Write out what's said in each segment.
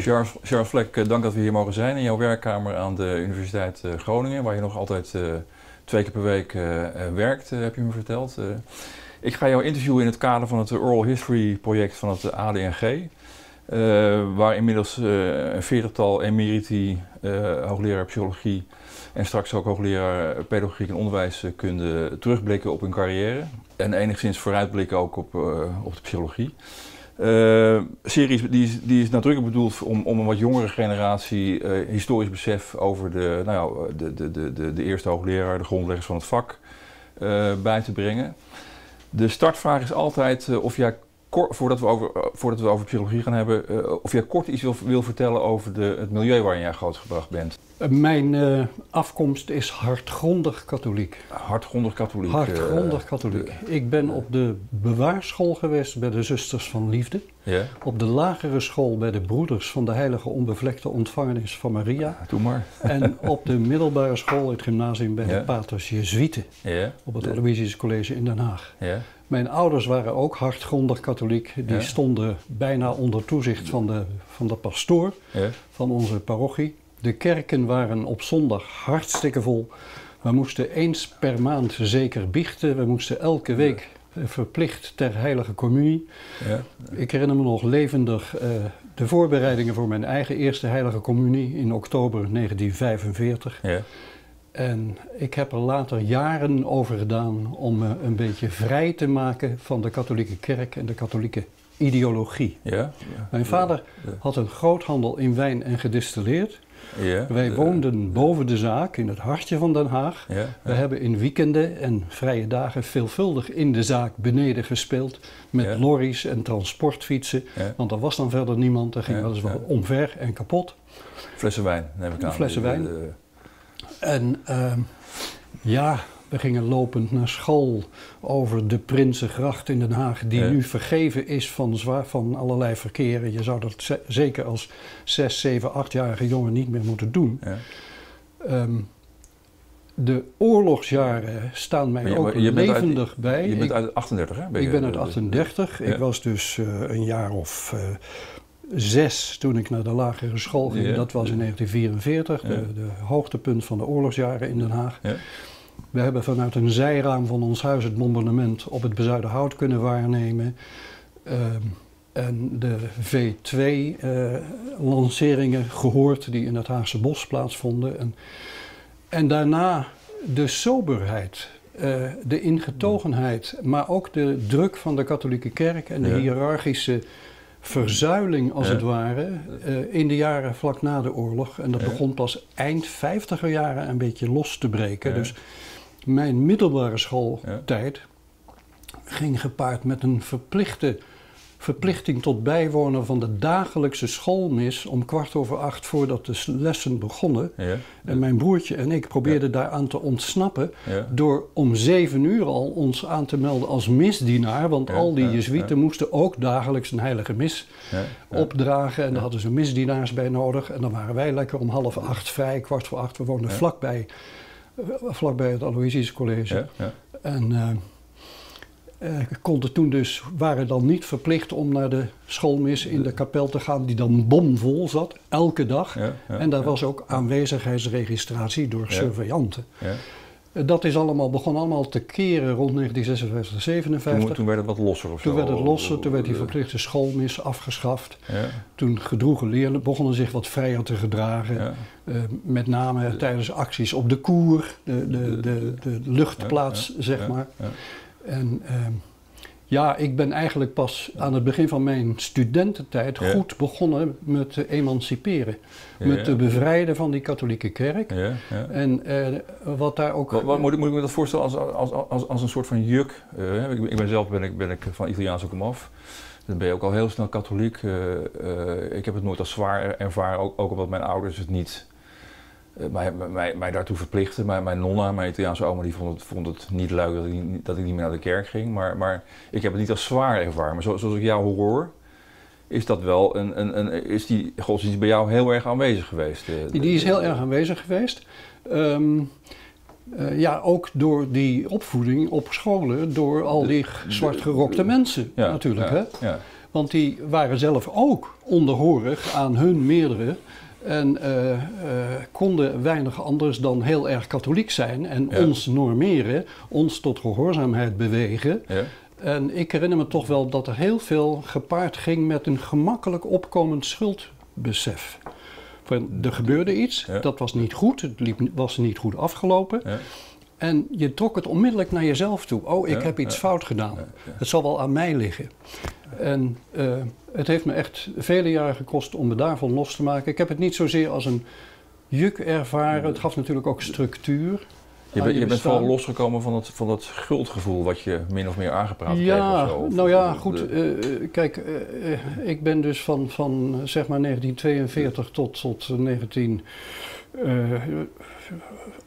Goed. Charles Vlek, dank dat we hier mogen zijn in jouw werkkamer aan de Universiteit Groningen, waar je nog altijd 2 keer per week werkt, heb je me verteld. Ik ga jou interviewen in het kader van het Oral History project van het ADNG, waar inmiddels een 40-tal emeriti, hoogleraar psychologie en straks ook hoogleraar pedagogiek en onderwijskunde terugblikken op hun carrière en enigszins vooruitblikken ook op de psychologie. Series die is nadrukkelijk bedoeld om een wat jongere generatie historisch besef over de eerste hoogleraar, de grondleggers van het vak, bij te brengen. De startvraag is altijd of jij, voordat we over psychologie gaan hebben, of jij kort iets wil vertellen over het milieu waarin jij grootgebracht bent. Mijn afkomst is hardgrondig katholiek. Hardgrondig katholiek. Hardgrondig katholiek. Ik ben op de bewaarschool geweest bij de Zusters van Liefde. Yeah. Op de lagere school bij de Broeders van de Heilige Onbevlekte Ontvangenis van Maria. Doe maar. En op de middelbare school, het gymnasium, bij de Paters Jezuiten. Yeah. Op het Aloysius College in Den Haag. Yeah. Mijn ouders waren ook hardgrondig katholiek. Die stonden bijna onder toezicht van de pastoor van onze parochie. De kerken waren op zondag hartstikke vol. We moesten eens per maand zeker biechten. We moesten elke week verplicht ter heilige communie. Ja. Ik herinner me nog levendig de voorbereidingen voor mijn eigen eerste heilige communie in oktober 1945. Ja. En ik heb er later jaren over gedaan om me een beetje vrij te maken van de katholieke kerk en de katholieke ideologie. Ja. Ja. Mijn vader had een groothandel in wijn en gedistilleerd. Yeah, wij woonden boven de zaak in het hartje van Den Haag. Yeah, we hebben in weekenden en vrije dagen veelvuldig in de zaak beneden gespeeld. Met lorries en transportfietsen. Yeah. Want er was dan verder niemand. Er ging weliswaar omver en kapot. Flessen wijn, neem ik aan. Flessen wijn. En we gingen lopend naar school over de Prinsengracht in Den Haag, die nu vergeven is van allerlei verkeren. Je zou dat zeker als 6, 7, 8-jarige jongen niet meer moeten doen. Ja. De oorlogsjaren staan mij ook levendig bij. Je bent uit 38, hè? Ik ben uit 38. Ik was dus een jaar of 6 toen ik naar de lagere school ging. Ja. Dat was in 1944, de hoogtepunt van de oorlogsjaren in Den Haag. Ja. We hebben vanuit een zijraam van ons huis het bombardement op het Bezuidenhout kunnen waarnemen. En de V2-lanceringen gehoord die in het Haagse bos plaatsvonden. En daarna de soberheid, de ingetogenheid, maar ook de druk van de katholieke kerk en de hiërarchische verzuiling als het ware in de jaren vlak na de oorlog. En dat begon pas eind 50er jaren een beetje los te breken. Dus mijn middelbare schooltijd ging gepaard met een verplichting tot bijwonen van de dagelijkse schoolmis om 8:15 voordat de lessen begonnen. Ja. En mijn broertje en ik probeerden daaraan te ontsnappen door om 7 uur al ons aan te melden als misdienaar, want al die jezuïeten moesten ook dagelijks een heilige mis opdragen en daar hadden ze misdienaars bij nodig. En dan waren wij lekker om 7:30 vrij, 8:15. We woonden vlakbij het Aloysius College. Ja. Ja. En waren dan niet verplicht om naar de schoolmis in de kapel te gaan, die dan bomvol zat, elke dag. Ja, ja, en daar was ook aanwezigheidsregistratie door surveillanten. Ja. Dat is allemaal, begon allemaal te keren rond 1956, 57. Toen werd het wat losser of zo? Toen werd het losser, toen werd die verplichte schoolmis afgeschaft. Ja. Toen gedroegen leerlingen begonnen zich wat vrijer te gedragen. Ja. Met name tijdens acties op de koer, de luchtplaats, zeg maar. Ja. En ik ben eigenlijk pas aan het begin van mijn studententijd goed begonnen met te emanciperen. Met te bevrijden van die katholieke kerk. Ja, ja. En wat daar ook... Moet ik me dat voorstellen als een soort van juk? Ik ben zelf van Italiaans ook af. Dan ben je ook al heel snel katholiek. Ik heb het nooit als zwaar ervaren, ook omdat mijn ouders het niet... Mij daartoe verplichten. Mijn nonna, mijn Italiaanse oma, die vond het niet leuk dat ik niet meer naar de kerk ging. Maar ik heb het niet als zwaar ervaren. Maar zoals ik jou hoor, is dat wel is die godsdienst bij jou heel erg aanwezig geweest? Die is heel erg aanwezig geweest. Ook door die opvoeding op scholen, door al die zwartgerokte mensen natuurlijk. Ja, hè? Ja. Want die waren zelf ook onderhorig aan hun meerdere en konden weinig anders dan heel erg katholiek zijn en ons normeren, ons tot gehoorzaamheid bewegen. Ja. En ik herinner me toch wel dat er heel veel gepaard ging met een gemakkelijk opkomend schuldbesef. Er gebeurde iets, dat was niet goed, was niet goed afgelopen. Ja. En je trok het onmiddellijk naar jezelf toe. Oh, ik heb iets fout gedaan. Het zal wel aan mij liggen. En het heeft me echt vele jaren gekost om me daarvan los te maken. Ik heb het niet zozeer als een juk ervaren. Het gaf natuurlijk ook structuur. Je bent vooral losgekomen van dat schuldgevoel wat je min of meer aangepraat kreeg of zo? Of nou ja, goed. Ik ben dus van zeg maar 1942 tot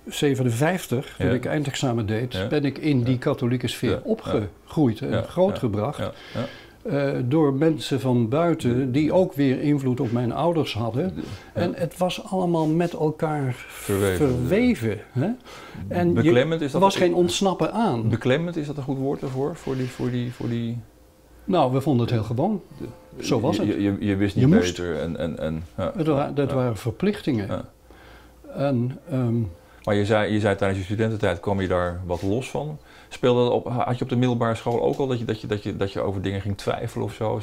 1957, toen ik eindexamen deed, ben ik in die katholieke sfeer opgegroeid en grootgebracht. Door mensen van buiten die ook weer invloed op mijn ouders hadden. En het was allemaal met elkaar verweven. Hè? En beklemmend is dat, was geen ontsnappen aan. Beklemmend, is dat een goed woord daarvoor? Voor die... Nou, we vonden het heel gewoon. Zo was het. Je wist niet beter. Dat waren verplichtingen. Ja. En, maar je zei tijdens je studententijd, kwam je daar wat los van? Had je op de middelbare school ook al dat je over dingen ging twijfelen of zo?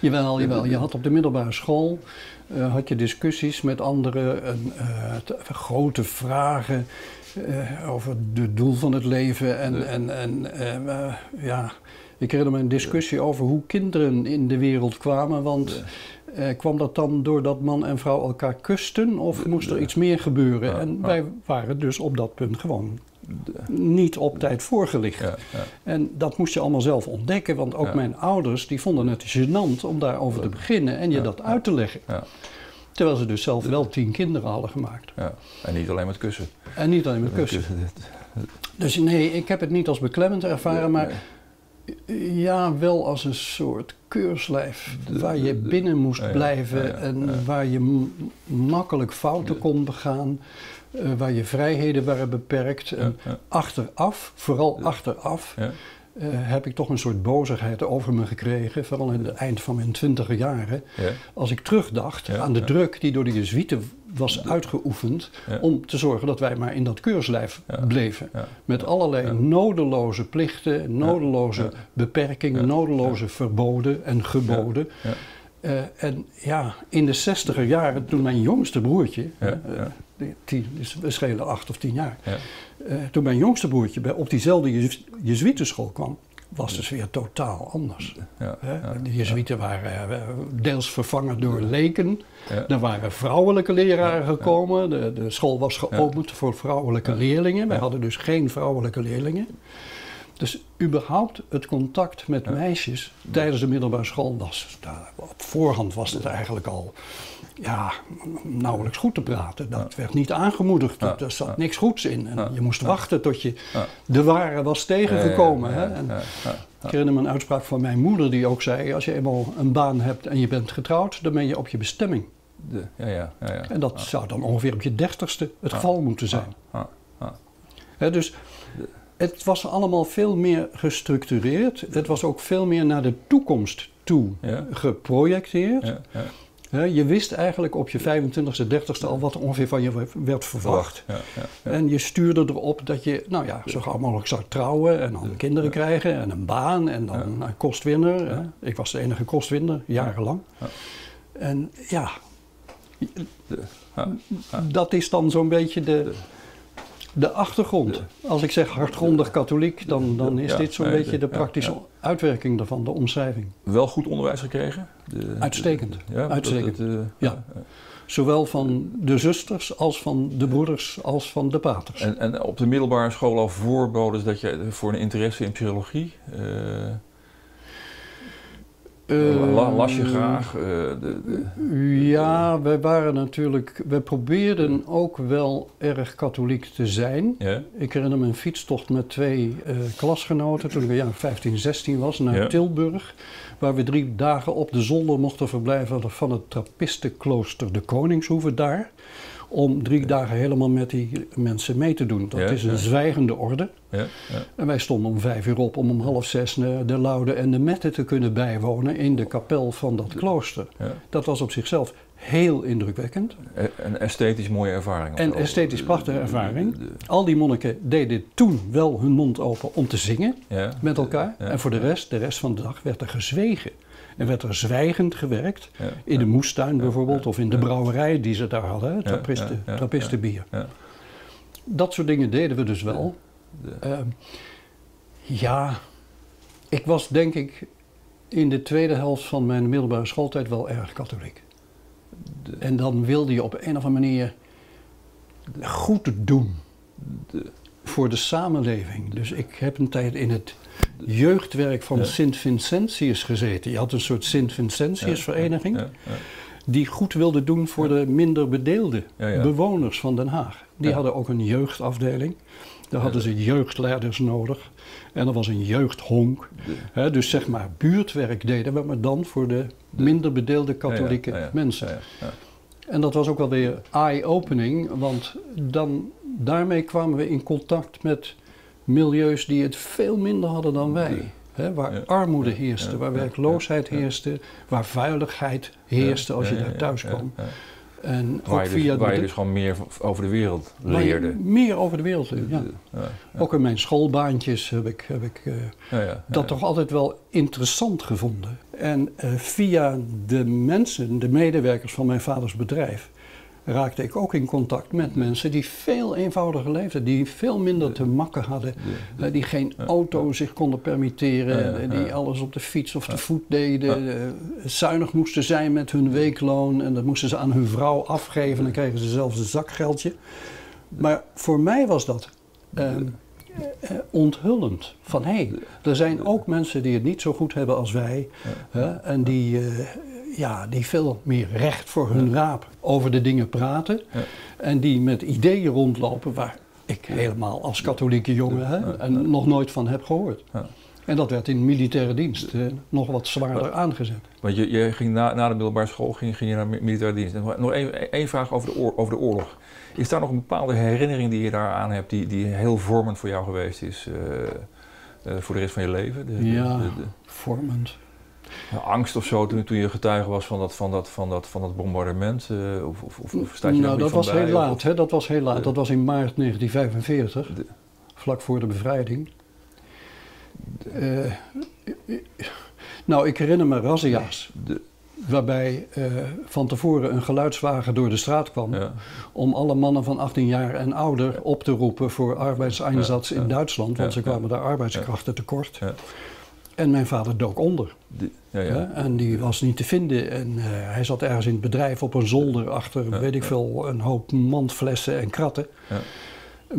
Jawel. Je had op de middelbare school had je discussies met anderen, grote vragen over het doel van het leven. Ik herinner me een discussie over hoe kinderen in de wereld kwamen, want... kwam dat dan doordat man en vrouw elkaar kusten of moest er iets meer gebeuren? En wij waren dus op dat punt gewoon niet op tijd voorgelicht. En dat moest je allemaal zelf ontdekken, want ook mijn ouders die vonden het gênant om daarover te beginnen en je dat uit te leggen. Terwijl ze dus zelf wel 10 kinderen hadden gemaakt. Ja. En niet alleen met kussen. Dus nee, ik heb het niet als beklemmend ervaren, maar... Ja, wel als een soort keurslijf waar je binnen moest blijven en waar je makkelijk fouten kon begaan, waar je vrijheden waren beperkt. En achteraf, vooral achteraf, heb ik toch een soort bozigheid over me gekregen, vooral in het eind van mijn 20e jaren. Als ik terugdacht aan de druk die door de jezuïeten was uitgeoefend om te zorgen dat wij maar in dat keurslijf bleven. Met allerlei nodeloze plichten, nodeloze beperkingen, nodeloze verboden en geboden. In de 60er jaren, toen mijn jongste broertje, we schelen 8 of 10 jaar, toen mijn jongste broertje op diezelfde jezuïetenschool kwam, was dus weer totaal anders. De jezuïeten waren deels vervangen door leken. Er waren vrouwelijke leraren gekomen. De school was geopend voor vrouwelijke leerlingen. Wij hadden dus geen vrouwelijke leerlingen. Dus überhaupt het contact met meisjes tijdens de middelbare school was... Op voorhand was het eigenlijk al nauwelijks goed te praten. Dat werd niet aangemoedigd. Er zat niks goeds in. En je moest wachten tot je de ware was tegengekomen. Ik herinner me een uitspraak van mijn moeder die ook zei... Als je eenmaal een baan hebt en je bent getrouwd, dan ben je op je bestemming. En dat zou dan ongeveer op je 30ste het geval moeten zijn. Dus... Het was allemaal veel meer gestructureerd. Het was ook veel meer naar de toekomst toe geprojecteerd. Je wist eigenlijk op je 25e, 30ste al wat ongeveer van je werd verwacht. En je stuurde erop dat je zo gauw mogelijk zou trouwen en dan kinderen krijgen en een baan en dan een kostwinner. Ik was de enige kostwinner, jarenlang. En dat is dan zo'n beetje de achtergrond. Als ik zeg hardgrondig katholiek, dan is dit zo'n beetje de praktische uitwerking daarvan, de omschrijving. Wel goed onderwijs gekregen? Uitstekend. Zowel van de zusters als van de broeders als van de paters. En op de middelbare school al voorbodes dat je voor een interesse in psychologie? Las je graag? Wij waren natuurlijk... We probeerden ook wel erg katholiek te zijn. Ik herinner me een fietstocht met 2 klasgenoten toen ik een jaar 15, 16 was naar Tilburg. Waar we 3 dagen op de zolder mochten verblijven van het Trappistenklooster de Koningshoeve daar. om 3 dagen helemaal met die mensen mee te doen. Dat is een zwijgende orde. Ja, ja. En wij stonden om 5 uur op om om 5:30 de laude en de metten te kunnen bijwonen in de kapel van dat klooster. Ja. Dat was op zichzelf heel indrukwekkend. Een esthetisch mooie ervaring. Een esthetisch prachtige ervaring. Al die monniken deden toen wel hun mond open om te zingen met elkaar. Ja. En voor de rest van de dag werd er gezwegen. En werd er zwijgend gewerkt, in de moestuin bijvoorbeeld, of in de brouwerij die ze daar hadden, trappistenbier. Ja, ja. Dat soort dingen deden we dus wel. Ik was denk ik in de tweede helft van mijn middelbare schooltijd wel erg katholiek. En dan wilde je op een of andere manier goed doen voor de samenleving. Dus ik heb een tijd in het jeugdwerk van Sint-Vincentius gezeten. Je had een soort Sint-Vincentius-vereniging die goed wilde doen voor de minder bedeelde bewoners van Den Haag. Die hadden ook een jeugdafdeling. Daar hadden ze jeugdleiders nodig. En er was een jeugdhonk. He, dus zeg maar buurtwerk deden we, maar dan voor de minder bedeelde katholieke mensen. En dat was ook wel weer eye-opening, want dan, daarmee kwamen we in contact met milieus die het veel minder hadden dan wij. He, waar armoede heerste, waar werkloosheid heerste, waar vuiligheid heerste als je daar thuis kwam. En waar, ook je dus, via waar je dus gewoon meer over de wereld leerde. Meer over de wereld leerde, Ook in mijn schoolbaantjes heb ik dat toch altijd wel interessant gevonden. En via de mensen, de medewerkers van mijn vaders bedrijf, raakte ik ook in contact met mensen die veel eenvoudiger leefden, die veel minder te makken hadden, die geen auto zich konden permitteren, die alles op de fiets of te voet deden, zuinig moesten zijn met hun weekloon en dat moesten ze aan hun vrouw afgeven en dan kregen ze zelfs een zakgeldje. Maar voor mij was dat onthullend, van hé, er zijn ook mensen die het niet zo goed hebben als wij en die... die veel meer recht voor hun raap over de dingen praten. Ja. En die met ideeën rondlopen waar ik helemaal als katholieke jongen nog nooit van heb gehoord. Ja. En dat werd in militaire dienst nog wat zwaarder aangezet. Want je ging na de middelbare school ging je naar militaire dienst. Nog één vraag over de oorlog. Is daar nog een bepaalde herinnering die je daaraan hebt die heel vormend voor jou geweest is voor de rest van je leven? Vormend. Angst of zo toen je getuige was van dat bombardement? Of staat je dat was heel laat, hè? Dat was heel laat. Dat was in maart 1945, vlak voor de bevrijding. Ik herinner me razzia's. Waarbij van tevoren een geluidswagen door de straat kwam om alle mannen van 18 jaar en ouder op te roepen voor arbeidseinsatz in Duitsland. Want ze kwamen daar arbeidskrachten tekort. Ja. En mijn vader dook onder. En die was niet te vinden. En hij zat ergens in het bedrijf op een zolder achter, weet ik veel, een hoop mandflessen en kratten. Ja.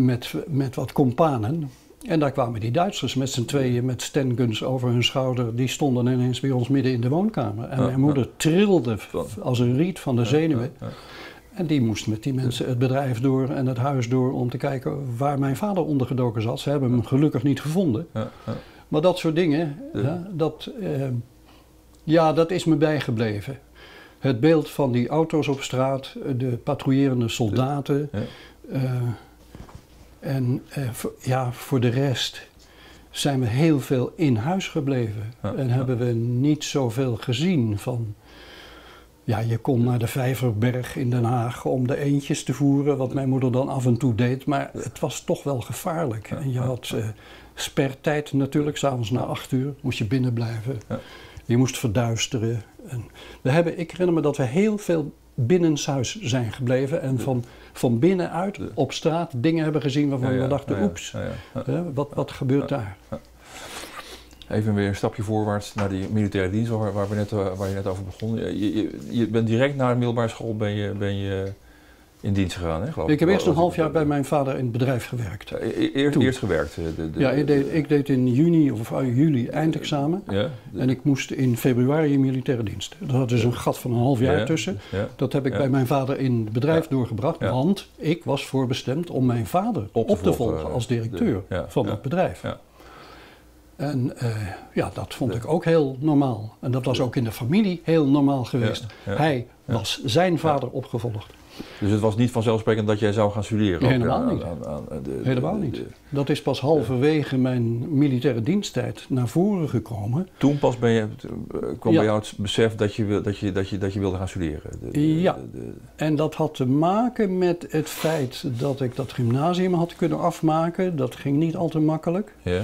Met wat kompanen. En daar kwamen die Duitsers met z'n tweeën met standguns over hun schouder. Die stonden ineens bij ons midden in de woonkamer. En mijn moeder trilde als een riet van de zenuwen. En die moest met die mensen het bedrijf door en het huis door om te kijken waar mijn vader ondergedoken zat. Ze hebben hem gelukkig niet gevonden. Maar dat soort dingen, dat is me bijgebleven. Het beeld van die auto's op straat, de patrouillerende soldaten. Voor de rest zijn we heel veel in huis gebleven. Hebben we niet zoveel gezien van... Ja, je kon naar de Vijverberg in Den Haag om de eendjes te voeren, wat mijn moeder dan af en toe deed. Maar het was toch wel gevaarlijk. En je had... spertijd natuurlijk, s'avonds na 8 uur moest je binnen blijven. Ja. Je moest verduisteren. En ik herinner me dat we heel veel binnenshuis zijn gebleven en van binnenuit op straat dingen hebben gezien waarvan we dachten, oeps, wat gebeurt daar? Ja. Even weer een stapje voorwaarts naar die militaire dienst waar je net over begon. Je bent direct na de middelbare school ben je in dienst gegaan, hè, geloof ik. Ik heb eerst een half jaar bij mijn vader in het bedrijf gewerkt. Eerst gewerkt? Ik deed in juli eindexamen. En ik moest in februari in militaire dienst. Dat had dus een gat van een half jaar tussen. Dat heb ik bij mijn vader in het bedrijf doorgebracht. Want ik was voorbestemd om mijn vader op te volgen als directeur van het bedrijf. En dat vond ik ook heel normaal. En dat was ook in de familie heel normaal geweest. Hij was zijn vader opgevolgd. Dus het was niet vanzelfsprekend dat jij zou gaan studeren? Helemaal niet. Helemaal niet. Dat is pas halverwege mijn militaire diensttijd naar voren gekomen. Toen pas ben je, kwam bij jou het besef dat je wilde gaan studeren? En dat had te maken met het feit dat ik dat gymnasium had kunnen afmaken. Dat ging niet al te makkelijk. Ja.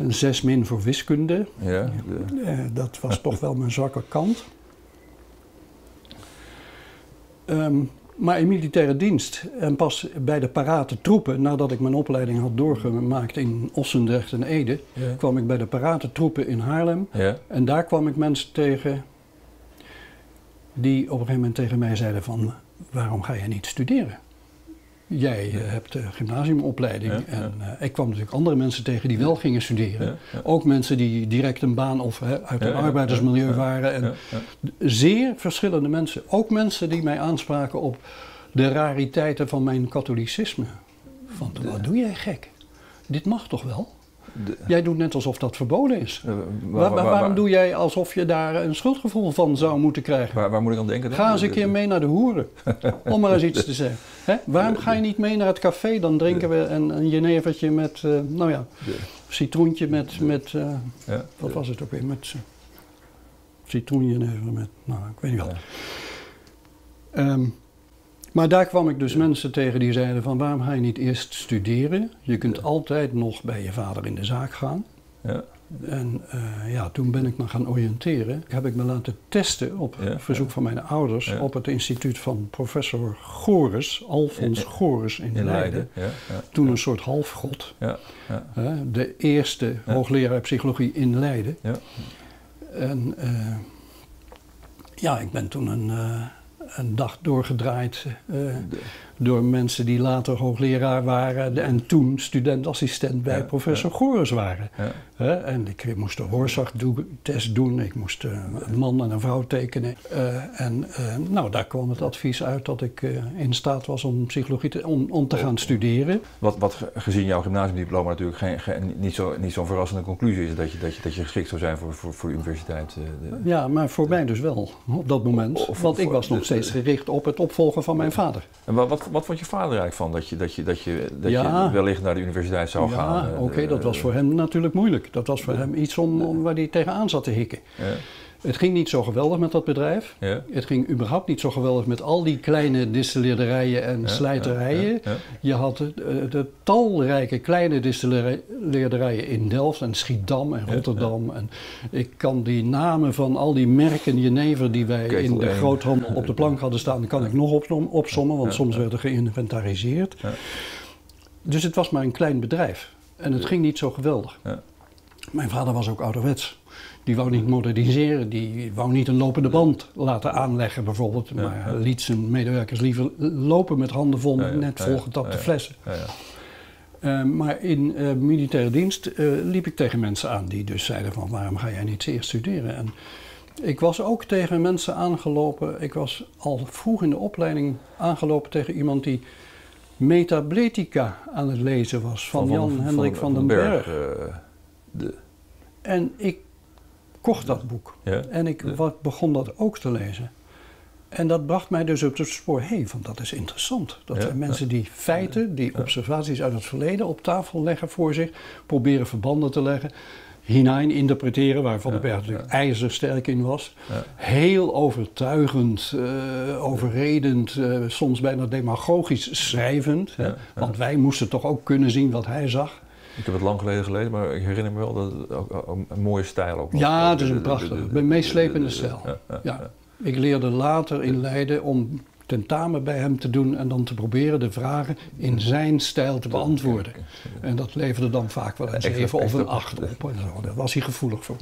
6- voor wiskunde. Ja. Dat was toch wel mijn zwakke kant. Maar in militaire dienst en pas bij de parate troepen, nadat ik mijn opleiding had doorgemaakt in Ossendrecht en Ede, kwam ik bij de parate troepen in Haarlem. Ja. En daar kwam ik mensen tegen die op een gegeven moment tegen mij zeiden van, waarom ga jij niet studeren? Jij hebt gymnasiumopleiding en ik kwam natuurlijk andere mensen tegen die wel gingen studeren. Ook mensen die direct een baan of uit het arbeidersmilieu waren. En zeer verschillende mensen. Ook mensen die mij aanspraken op de rariteiten van mijn katholicisme. Van, wat doe jij gek? Dit mag toch wel? Jij doet net alsof dat verboden is. Waarom doe jij alsof je daar een schuldgevoel van zou moeten krijgen? Waar moet ik aan denken? Ga eens een keer mee naar de hoeren, om maar eens iets te zeggen. Hè? Waarom ga je niet mee naar het café? Dan drinken we een jenevertje met, nou ja, citroentje met wat was het ook weer? Met citroenjenever met, nou, ik weet niet wat. Ja. Maar daar kwam ik dus mensen tegen die zeiden van, waarom ga je niet eerst studeren? Je kunt altijd nog bij je vader in de zaak gaan. Ja. En toen ben ik me gaan oriënteren. Heb ik me laten testen op verzoek van mijn ouders op het instituut van professor Gores, Alfons Gores in Leiden. Toen een soort halfgod. Ja. Ja. De eerste hoogleraar psychologie in Leiden. Ja. En ik ben toen een dag doorgedraaid door mensen die later hoogleraar waren en toen studentassistent bij professor Gores waren. Ja. En ik moest de Rorschach-test doen, ik moest een man en een vrouw tekenen. Daar kwam het advies uit dat ik in staat was om psychologie om te gaan studeren. Wat gezien jouw gymnasiumdiploma natuurlijk niet zo'n verrassende conclusie is, dat je geschikt zou zijn voor de universiteit. Maar voor mij dus wel, op dat moment. Want ik was nog steeds gericht op het opvolgen van mijn vader. En wat vond je vader eigenlijk van dat je wellicht naar de universiteit zou gaan? Oké, dat was voor hem natuurlijk moeilijk. Dat was voor hem iets om waar hij tegenaan zat te hikken. Ja. Het ging niet zo geweldig met dat bedrijf. Ja. Het ging überhaupt niet zo geweldig met al die kleine distilleerderijen en slijterijen. Je had de talrijke kleine distilleerderijen in Delft en Schiedam en Rotterdam. En ik kan die namen van al die merken jenever die wij in de groothandel op de plank hadden staan, kan ik nog opsommen, want soms werden geïnventariseerd. Ja. Dus het was maar een klein bedrijf. En het ging niet zo geweldig. Ja. Mijn vader was ook ouderwets. Die wou niet moderniseren, die wou niet een lopende band laten aanleggen bijvoorbeeld. Maar liet zijn medewerkers liever lopen met handen vol net volgetapte flessen. Maar in militaire dienst liep ik tegen mensen aan die dus zeiden van, waarom ga jij niet eerst studeren? En ik was ook tegen mensen aangelopen, ik was al vroeg in de opleiding aangelopen tegen iemand die Metabletica aan het lezen was van Jan Hendrik van den Berg. En ik kocht dat boek en ik begon dat ook te lezen. En dat bracht mij dus op het spoor, van dat is interessant. Dat zijn mensen die feiten, die observaties uit het verleden op tafel leggen voor zich, proberen verbanden te leggen, hinein interpreteren, waar Van den Berg natuurlijk ijzersterk in was. Ja. Heel overtuigend, overredend, soms bijna demagogisch schrijvend. Ja. Want wij moesten toch ook kunnen zien wat hij zag. Ik heb het lang geleden gelezen, maar ik herinner me wel dat het ook een mooie stijl ook was. Ja, het is een prachtige, meeslepende stijl. Ja. Ik leerde later in Leiden om tentamen bij hem te doen en dan te proberen de vragen in zijn stijl te beantwoorden. En dat leverde dan vaak wel een 7 of een 8 op. Daar was hij gevoelig voor.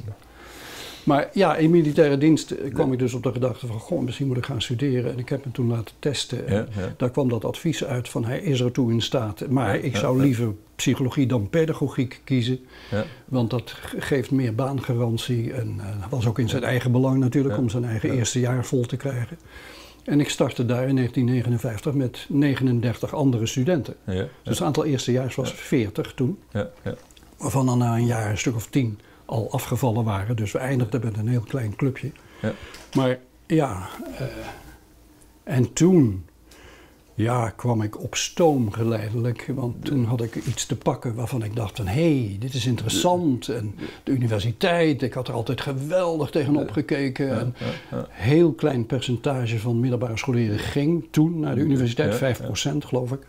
Maar in militaire dienst kwam ik dus op de gedachte van, goh, misschien moet ik gaan studeren. En ik heb me toen laten testen. En daar kwam dat advies uit van, hij is ertoe in staat. Maar ik zou liever psychologie dan pedagogiek kiezen. Ja. Want dat geeft meer baangarantie. En dat was ook in zijn eigen belang natuurlijk, om zijn eigen eerste jaar vol te krijgen. En ik startte daar in 1959 met 39 andere studenten. Ja. Dus het aantal eerstejaars was 40 toen. Waarvan dan na een jaar een stuk of 10 al afgevallen waren. Dus we eindigden met een heel klein clubje. Maar en toen ja, kwam ik op stoom geleidelijk, want toen had ik iets te pakken waarvan ik dacht van hé, dit is interessant. En de universiteit, ik had er altijd geweldig tegenop gekeken. En een heel klein percentage van middelbare scholieren ging toen naar de universiteit, 5% geloof ik.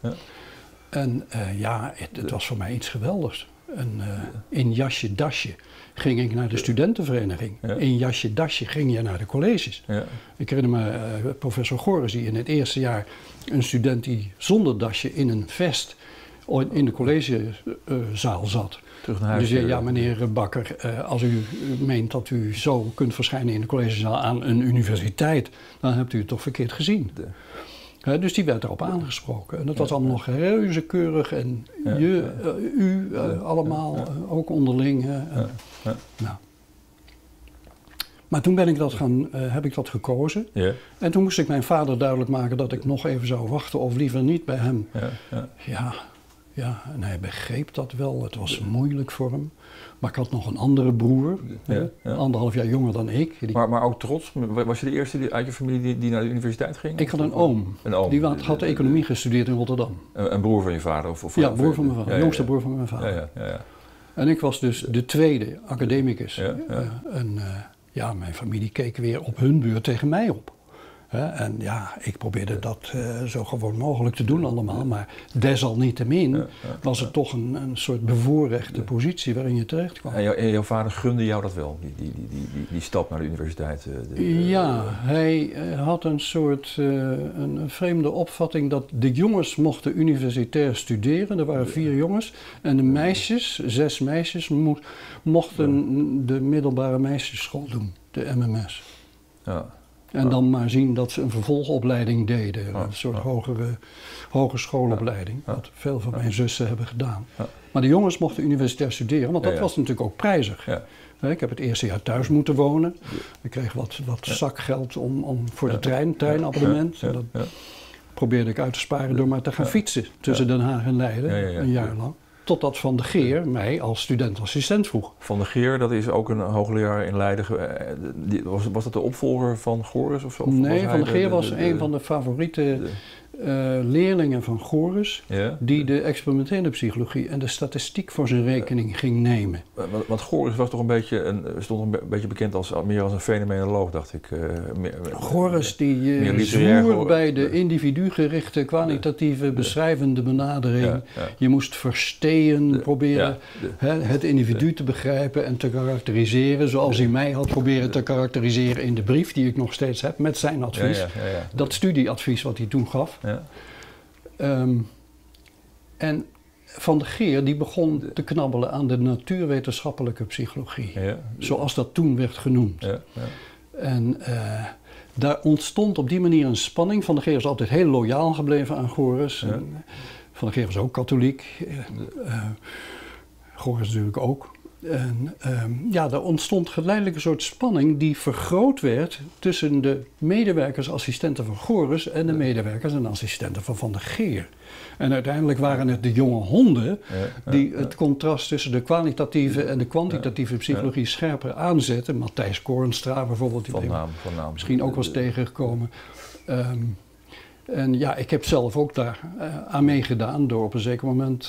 En ja, het was voor mij iets geweldigs. En in jasje dasje ging ik naar de studentenvereniging. Ja. In jasje dasje ging je naar de colleges. Ja. Ik herinner me professor Gores die in het eerste jaar een student die zonder dasje in een vest in de collegezaal zat. Terug naar huis. Dus ja, meneer Bakker, als u meent dat u zo kunt verschijnen in de collegezaal aan een universiteit, dan hebt u het toch verkeerd gezien. Ja. Dus die werd erop aangesproken. En dat was allemaal nog reuze keurig. En allemaal, ook onderling. Nou. Maar toen ben ik dat heb ik dat gekozen. Ja. En toen moest ik mijn vader duidelijk maken dat ik nog even zou wachten of liever niet bij hem. Ja, en hij begreep dat wel. Het was moeilijk voor hem. Maar ik had nog een andere broer, anderhalf jaar jonger dan ik. Die... Maar ook trots? Was je de eerste uit je familie die naar de universiteit ging? Ik had een oom. Die had economie gestudeerd in Rotterdam. Een broer van je vader? Ja, broer van mijn vader. De jongste broer van mijn vader. Ja. En ik was dus de tweede academicus. En mijn familie keek weer op hun beurt tegen mij op. En ja, ik probeerde dat zo gewoon mogelijk te doen allemaal, maar desalniettemin was het toch een soort bevoorrechte positie waarin je terecht kwam. En jouw vader gunde jou dat wel, die stap naar de universiteit? Hij had een soort een vreemde opvatting dat de jongens mochten universitair studeren. Er waren 4 jongens en de meisjes, 6 meisjes, mochten de middelbare meisjesschool doen, de MMS. Ja. En dan maar zien dat ze een vervolgopleiding deden, een soort hogeschoolopleiding, wat veel van mijn zussen hebben gedaan. Maar de jongens mochten universitair studeren, want dat was natuurlijk ook prijzig. Ik heb het eerste jaar thuis moeten wonen. Ik kreeg wat zakgeld voor de treinabonnement. En dat probeerde ik uit te sparen door maar te gaan fietsen tussen Den Haag en Leiden, een jaar lang. Totdat Van de Geer mij als student-assistent vroeg. Van de Geer, dat is ook een hoogleraar in Leiden. Was dat de opvolger van Gores of zo? Nee, Van de Geer was een van de favoriete leerlingen van Gores... die de experimentele psychologie en de statistiek voor zijn rekening ging nemen. Want Gores was toch stond een beetje bekend meer als een fenomenoloog, dacht ik. Gores die zwoer bij de individugerichte, kwalitatieve, beschrijvende benadering. Je moest verstehen proberen het individu te begrijpen en te karakteriseren... zoals hij mij had proberen te karakteriseren in de brief die ik nog steeds heb... met zijn advies, dat studieadvies wat hij toen gaf... Ja. En Van de Geer die begon te knabbelen aan de natuurwetenschappelijke psychologie, zoals dat toen werd genoemd. En daar ontstond op die manier een spanning. Van de Geer is altijd heel loyaal gebleven aan Gores. En Van de Geer was ook katholiek, Gores natuurlijk ook. En daar ontstond geleidelijk een soort spanning die vergroot werd tussen de medewerkers, assistenten van Gores en de medewerkers en assistenten van Van de Geer. En uiteindelijk waren het de jonge honden die het contrast tussen de kwalitatieve en de kwantitatieve psychologie scherper aanzetten. Matthijs Koornstra bijvoorbeeld, die van naam. Misschien ook wel eens tegengekomen. En ja, ik heb zelf ook daar aan meegedaan door op een zeker moment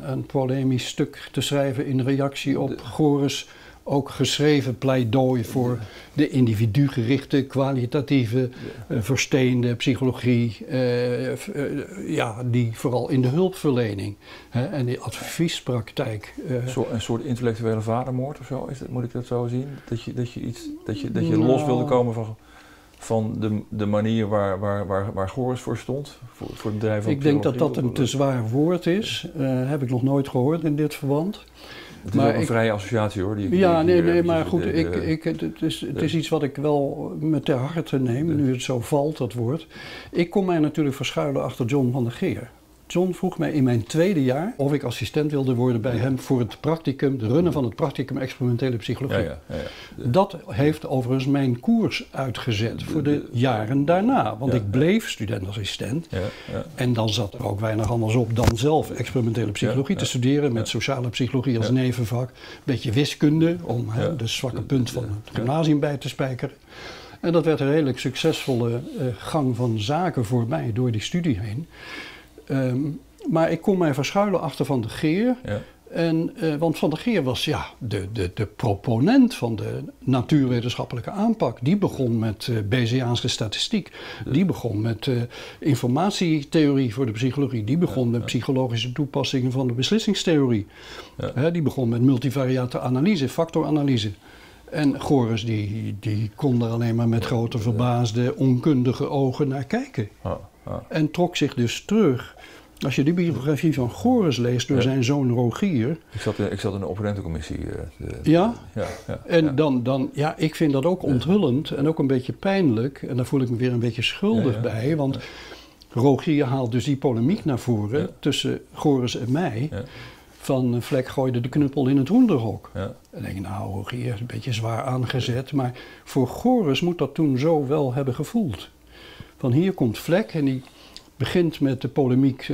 een polemisch stuk te schrijven in reactie op Gores. Ook geschreven pleidooi voor de individugerichte, kwalitatieve, versteende psychologie. Die vooral in de hulpverlening en de adviespraktijk. Een soort intellectuele vadermoord of zo, moet ik dat zo zien? Dat je los wilde komen van... Van de manier waar Gores voor stond, voor het bedrijf van Ik denk dat dat een te zwaar woord is. Heb ik nog nooit gehoord in dit verband. Het is een vrije associatie hoor. Het is iets wat ik wel me ter harte neem, nu het zo valt, dat woord. Ik kon mij natuurlijk verschuilen achter John Van de Geer. John vroeg mij in mijn tweede jaar of ik assistent wilde worden bij hem voor het practicum, de runnen van het practicum experimentele psychologie. Dat heeft overigens mijn koers uitgezet voor de jaren daarna, want ik bleef student-assistent en dan zat er ook weinig anders op dan zelf experimentele psychologie te studeren met sociale psychologie als nevenvak, een beetje wiskunde om de zwakke punt van het gymnasium bij te spijkeren. En dat werd een redelijk succesvolle gang van zaken voor mij door die studie heen. Maar ik kon mij verschuilen achter Van de Geer. Ja. Want Van de Geer was ja, de proponent van de natuurwetenschappelijke aanpak. Die begon met Bayesiaanse statistiek. Ja. Die begon met informatietheorie voor de psychologie. Die begon met psychologische toepassingen van de beslissingstheorie. Ja. Die begon met multivariate analyse, factoranalyse. En Gores die kon er alleen maar met grote verbaasde, onkundige ogen naar kijken. Ah, ah. En trok zich dus terug. Als je die biografie van Gores leest door zijn zoon Rogier... Ik zat in de opponentencommissie. Ik vind dat ook onthullend en ook een beetje pijnlijk. En daar voel ik me weer een beetje schuldig bij. Want Rogier haalt dus die polemiek naar voren tussen Gores en mij... Ja. Van Vlek gooide de knuppel in het hoenderhok. Ja. En denk ik, nou Rogier, een beetje zwaar aangezet. Maar voor Gores moet dat toen zo wel hebben gevoeld. Van hier komt Vlek en die... begint met de polemiek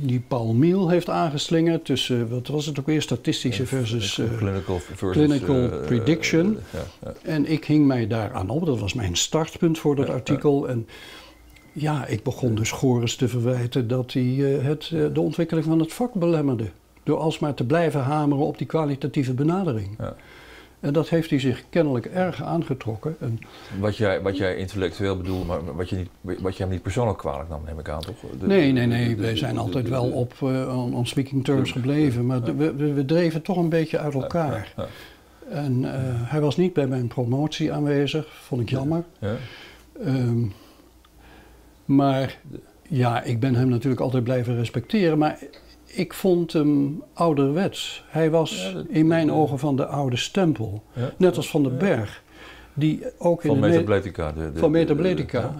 die Paul Meel heeft aangeslingerd tussen, wat was het ook weer, statistische versus clinical prediction. En ik hing mij daaraan op, dat was mijn startpunt voor dat artikel. En ja, ik begon dus Gores te verwijten dat hij de ontwikkeling van het vak belemmerde. Door alsmaar te blijven hameren op die kwalitatieve benadering. Ja. En dat heeft hij zich kennelijk erg aangetrokken. En wat jij intellectueel bedoelde, maar wat je hem niet persoonlijk kwalijk nam, neem ik aan, toch? Nee. Wij zijn altijd wel op on speaking terms gebleven. Maar we dreven toch een beetje uit elkaar. En hij was niet bij mijn promotie aanwezig, vond ik jammer. Maar ja, ik ben hem natuurlijk altijd blijven respecteren. Maar ik vond hem ouderwets. Hij was in mijn ogen van de oude stempel. Ja, net als Van den Berg. Die ook van Metabletica. Van Metabletica.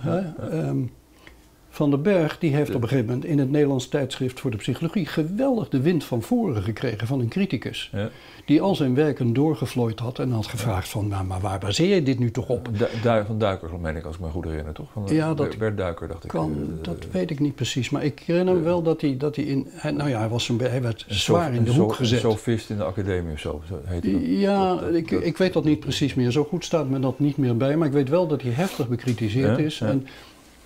Van den Berg die heeft op een gegeven moment in het Nederlands tijdschrift voor de psychologie... geweldig de wind van voren gekregen van een criticus. Ja. Die al zijn werken doorgevlooid had en had gevraagd van... nou, maar waar baseer je dit nu toch op? Van Duiker, meen ik, als ik me goed herinner, toch? Dat werd Duiker, dacht ik. Dat weet ik niet precies, maar ik herinner me wel dat hij in... Hij werd zwaar in de hoek gezet. Zo vist in de academie of zo, heette dat. Ja, ik weet dat niet precies meer. Zo goed staat me dat niet meer bij, maar ik weet wel dat hij heftig bekritiseerd is...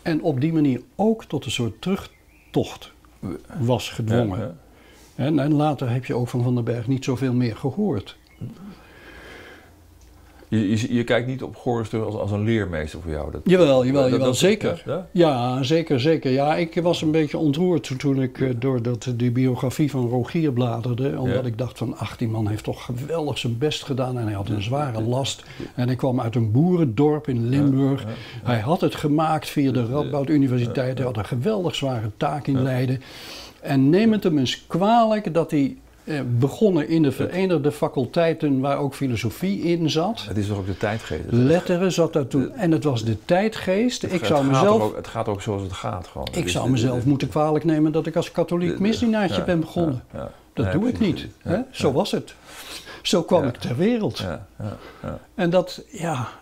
En op die manier ook tot een soort terugtocht was gedwongen. Ja. En later heb je ook van den Berg niet zoveel meer gehoord. Je kijkt niet op Gores als een leermeester voor jou? Jawel, zeker. Ja, zeker. Ja, ik was een beetje ontroerd toen ik door die biografie van Rogier bladerde. Omdat ik dacht van, ach, die man heeft toch geweldig zijn best gedaan. En hij had een zware last. En hij kwam uit een boerendorp in Limburg. Hij had het gemaakt via de Radboud Universiteit. Hij had een geweldig zware taak in Leiden. En neem het hem eens kwalijk dat hij... begonnen in de Verenigde Faculteiten waar ook filosofie in zat. Het is toch ook de tijdgeest? Letteren zat daar toen. En het was de tijdgeest. Het gaat ook zoals het gaat gewoon. Ik zou mezelf moeten kwalijk nemen dat ik als katholiek misdienaartje ben begonnen. Dat doe ik niet. Zo was het. Zo kwam ik ter wereld. En dat,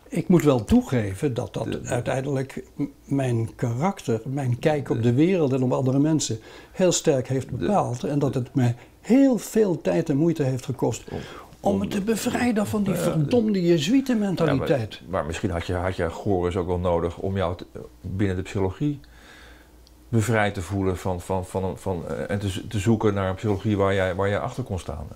ik moet wel toegeven dat uiteindelijk mijn karakter, mijn kijk op de wereld en op andere mensen heel sterk heeft bepaald. En dat het mij heel veel tijd en moeite heeft gekost om me te bevrijden van die verdomde jezuïtenmentaliteit. Maar misschien had je Gores ook wel nodig om jou binnen de psychologie bevrijd te voelen en te zoeken naar een psychologie waar jij achter kon staan,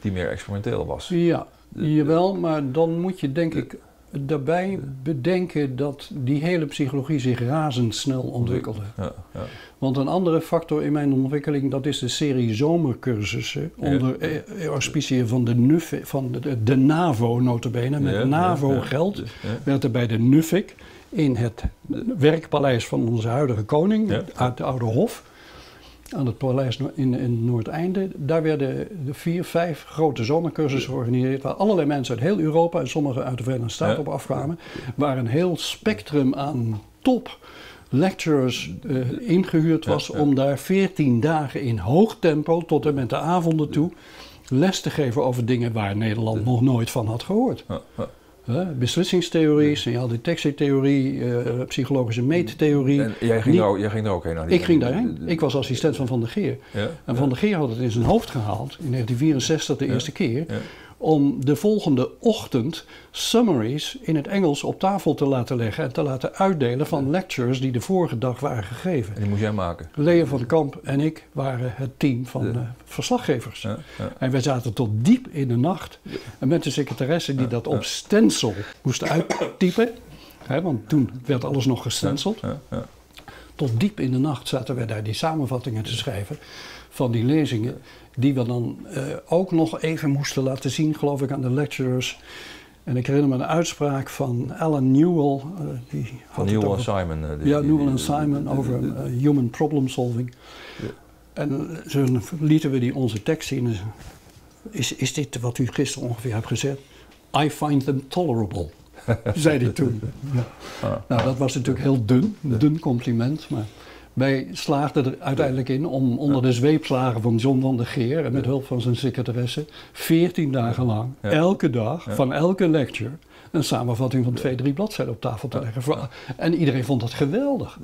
die meer experimenteel was. Ja, jawel, maar dan moet je denk ik daarbij bedenken dat die hele psychologie zich razendsnel ontwikkelde. Want een andere factor in mijn ontwikkeling, dat is de serie zomercursussen onder auspiciën van de NUFIC, van de NAVO nota bene. Met NAVO-geld werd er bij de NUFIC in het werkpaleis van onze huidige koning, uit de Oude Hof, aan het paleis in Noordeinde, daar werden 4, 5 grote zomercursussen georganiseerd, waar allerlei mensen uit heel Europa en sommigen uit de Verenigde Staten op afkwamen, waar een heel spectrum aan top lecturers ingehuurd was om daar 14 dagen in hoog tempo tot en met de avonden toe les te geven over dingen waar Nederland nog nooit van had gehoord. Beslissingstheorie, signaaldetectietheorie, psychologische meettheorie. En jij ging daar ook heen? Ik ging daarheen. Ik was assistent van Van de Geer. En Van de Geer had het in zijn hoofd gehaald, in 1964 de eerste keer... om de volgende ochtend summaries in het Engels op tafel te laten leggen en te laten uitdelen van lectures die de vorige dag waren gegeven. En die moest jij maken? Leo van den Kamp en ik waren het team van verslaggevers. Ja, ja. En wij zaten tot diep in de nacht en met de secretaresse die dat op stencil moest uittypen. Hè, want toen werd alles nog gestenceld. Ja, ja, ja. Tot diep in de nacht zaten wij daar die samenvattingen te schrijven van die lezingen, die we dan ook nog even moesten laten zien, geloof ik, aan de lecturers. En ik herinner me een uitspraak van Alan Newell. Van Newell en Simon. Ja, Newell en Simon over human problem solving. Yeah. En zo lieten we die onze tekst zien. Is dit wat u gisteren ongeveer hebt gezegd? I find them tolerable, zei hij toen. Ja. Nou, dat was natuurlijk heel dun, een dun compliment, maar wij slaagden er uiteindelijk in om onder de zweepslagen van John van de Geer en met hulp van zijn secretaresse 14 dagen lang, elke dag, van elke lecture, een samenvatting van 2, 3 bladzijden op tafel te leggen. En iedereen vond dat geweldig.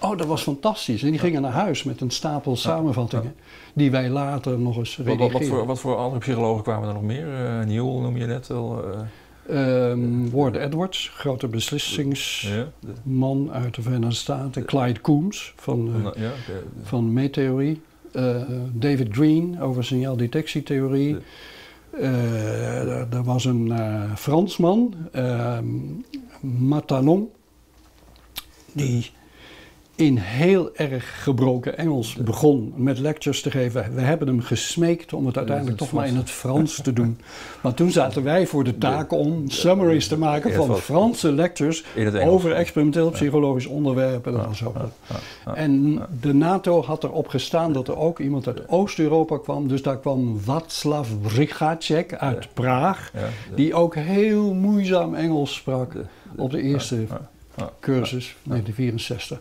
Oh, dat was fantastisch. En die gingen naar huis met een stapel samenvattingen die wij later nog eens redigeerden. Wat voor andere psychologen kwamen er nog meer? Newell noem je net al. Ward Edwards, grote beslissingsman uit de Verenigde Staten. Clyde Coombs van Metheorie. David Green over signaaldetectietheorie. Er was een Fransman, Matanon, die in heel erg gebroken Engels begon met lectures te geven. We hebben hem gesmeekt om het uiteindelijk toch maar in het Frans te doen. Maar toen zaten wij voor de taak om summaries te maken van Franse lectures over experimenteel psychologisch onderwerpen en zo. En de NATO had erop gestaan dat er ook iemand uit Oost-Europa kwam. Dus daar kwam Václav Vricháček uit Praag, die ook heel moeizaam Engels sprak op de eerste cursus, 1964.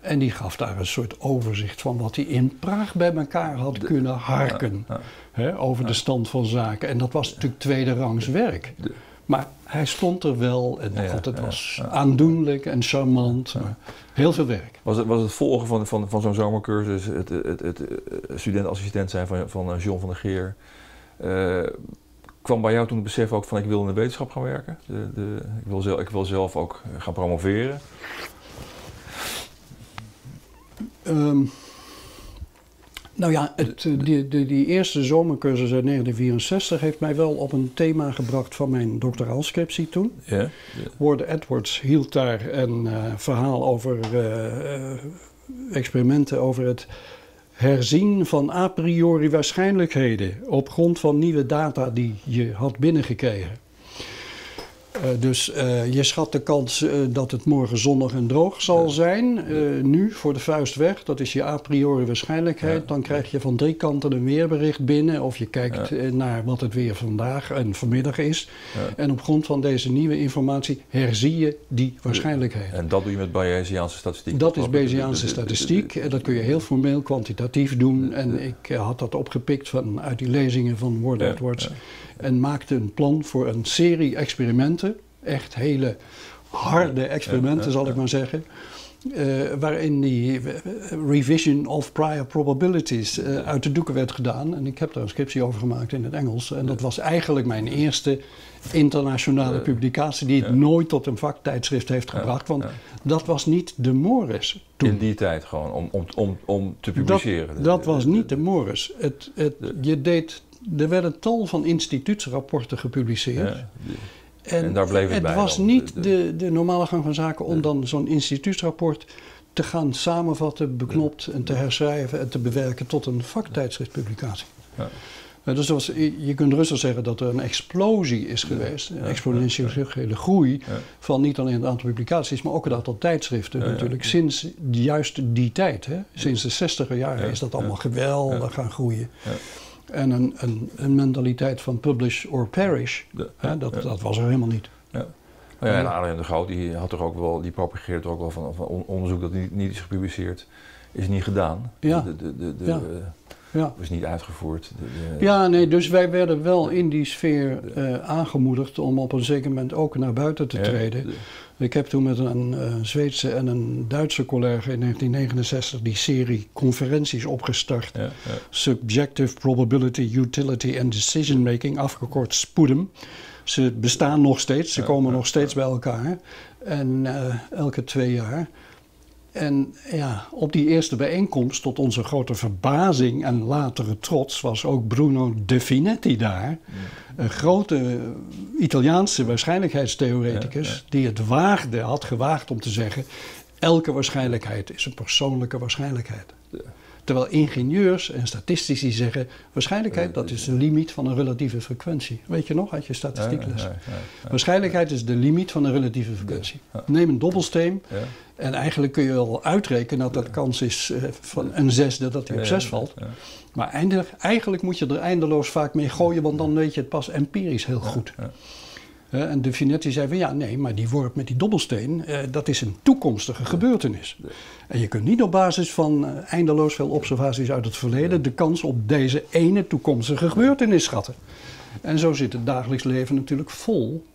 En die gaf daar een soort overzicht van wat hij in Praag bij elkaar had kunnen harken. Hè, over de stand van zaken. En dat was natuurlijk tweederangs werk. Maar hij stond er wel en het was aandoenlijk en charmant. Maar heel veel werk. Was het volgen van zo'n zomercursus, het student-assistent zijn van John van der Geer... Kwam bij jou toen het besef ook van ik wil in de wetenschap gaan werken? Ik wil zelf ook gaan promoveren? Nou ja, die eerste zomercursus uit 1964 heeft mij wel op een thema gebracht van mijn doctoraalscriptie toen. Yeah, yeah. Ward Edwards hield daar een verhaal over experimenten over het herzien van a priori waarschijnlijkheden op grond van nieuwe data die je had binnengekregen. Dus je schat de kans dat het morgen zonnig en droog zal zijn. Nu voor de vuist weg, dat is je a priori waarschijnlijkheid. Dan krijg je van 3 kanten een weerbericht binnen. Of je kijkt naar wat het weer vandaag en vanmiddag is. En op grond van deze nieuwe informatie herzie je die waarschijnlijkheid. En dat doe je met Bayesiaanse statistiek? Dat is Bayesiaanse statistiek. En dat kun je heel formeel kwantitatief doen. En ik had dat opgepikt uit die lezingen van Ward Edwards. En maakte een plan voor een serie experimenten, echt hele harde experimenten zal ik maar zeggen, waarin die revision of prior probabilities uit de doeken werd gedaan. En ik heb daar een scriptie over gemaakt in het Engels. En dat was eigenlijk mijn eerste internationale publicatie die het nooit tot een vaktijdschrift heeft gebracht. Want dat was niet de mores toen. In die tijd gewoon, om te publiceren. Dat was niet de mores. Er werden tal van instituutsrapporten gepubliceerd. Ja. En daar bleef het bij. Het was niet de normale gang van zaken om dan zo'n instituutsrapport te gaan samenvatten, beknopt en te herschrijven en te bewerken tot een vaktijdschriftpublicatie. Ja. Dus dat was, je kunt rustig zeggen dat er een explosie is geweest, een exponentiële groei van niet alleen het aantal publicaties, maar ook het aantal tijdschriften natuurlijk. Sinds juist die tijd, hè, sinds de 60er jaren is dat allemaal geweldig gaan groeien. Ja. En een mentaliteit van publish or perish, dat was er helemaal niet. Ja. Nou ja, en Adrien de Groot die propageerde ook wel van onderzoek dat niet is gepubliceerd, is niet gedaan. Ja. Ja. Was niet uitgevoerd. Ja, nee, dus wij werden wel in die sfeer aangemoedigd om op een zeker moment ook naar buiten te treden. Ik heb toen met een Zweedse en een Duitse collega in 1969 die serie conferenties opgestart. Ja, ja. Subjective Probability, Utility and Decision Making, afgekort SPUDM. Ze bestaan nog steeds, ze komen nog steeds bij elkaar. En elke 2 jaar. En ja, op die eerste bijeenkomst, tot onze grote verbazing en latere trots, was ook Bruno De Finetti daar. Een grote Italiaanse waarschijnlijkheidstheoreticus die het had gewaagd om te zeggen: elke waarschijnlijkheid is een persoonlijke waarschijnlijkheid. Ja. Terwijl ingenieurs en statistici zeggen: waarschijnlijkheid, dat is de limiet van een relatieve frequentie. Weet je nog, had je statistiekles. Waarschijnlijkheid is de limiet van een relatieve frequentie. Neem een dobbelsteen en eigenlijk kun je wel uitrekenen dat dat kans is van een 6e dat die op 6 valt. Maar eigenlijk moet je er eindeloos vaak mee gooien, want dan weet je het pas empirisch heel goed. En De Finetti zei van ja, nee, maar die worp met die dobbelsteen, dat is een toekomstige gebeurtenis. En je kunt niet op basis van eindeloos veel observaties uit het verleden de kans op deze ene toekomstige gebeurtenis schatten. En zo zit het dagelijks leven natuurlijk vol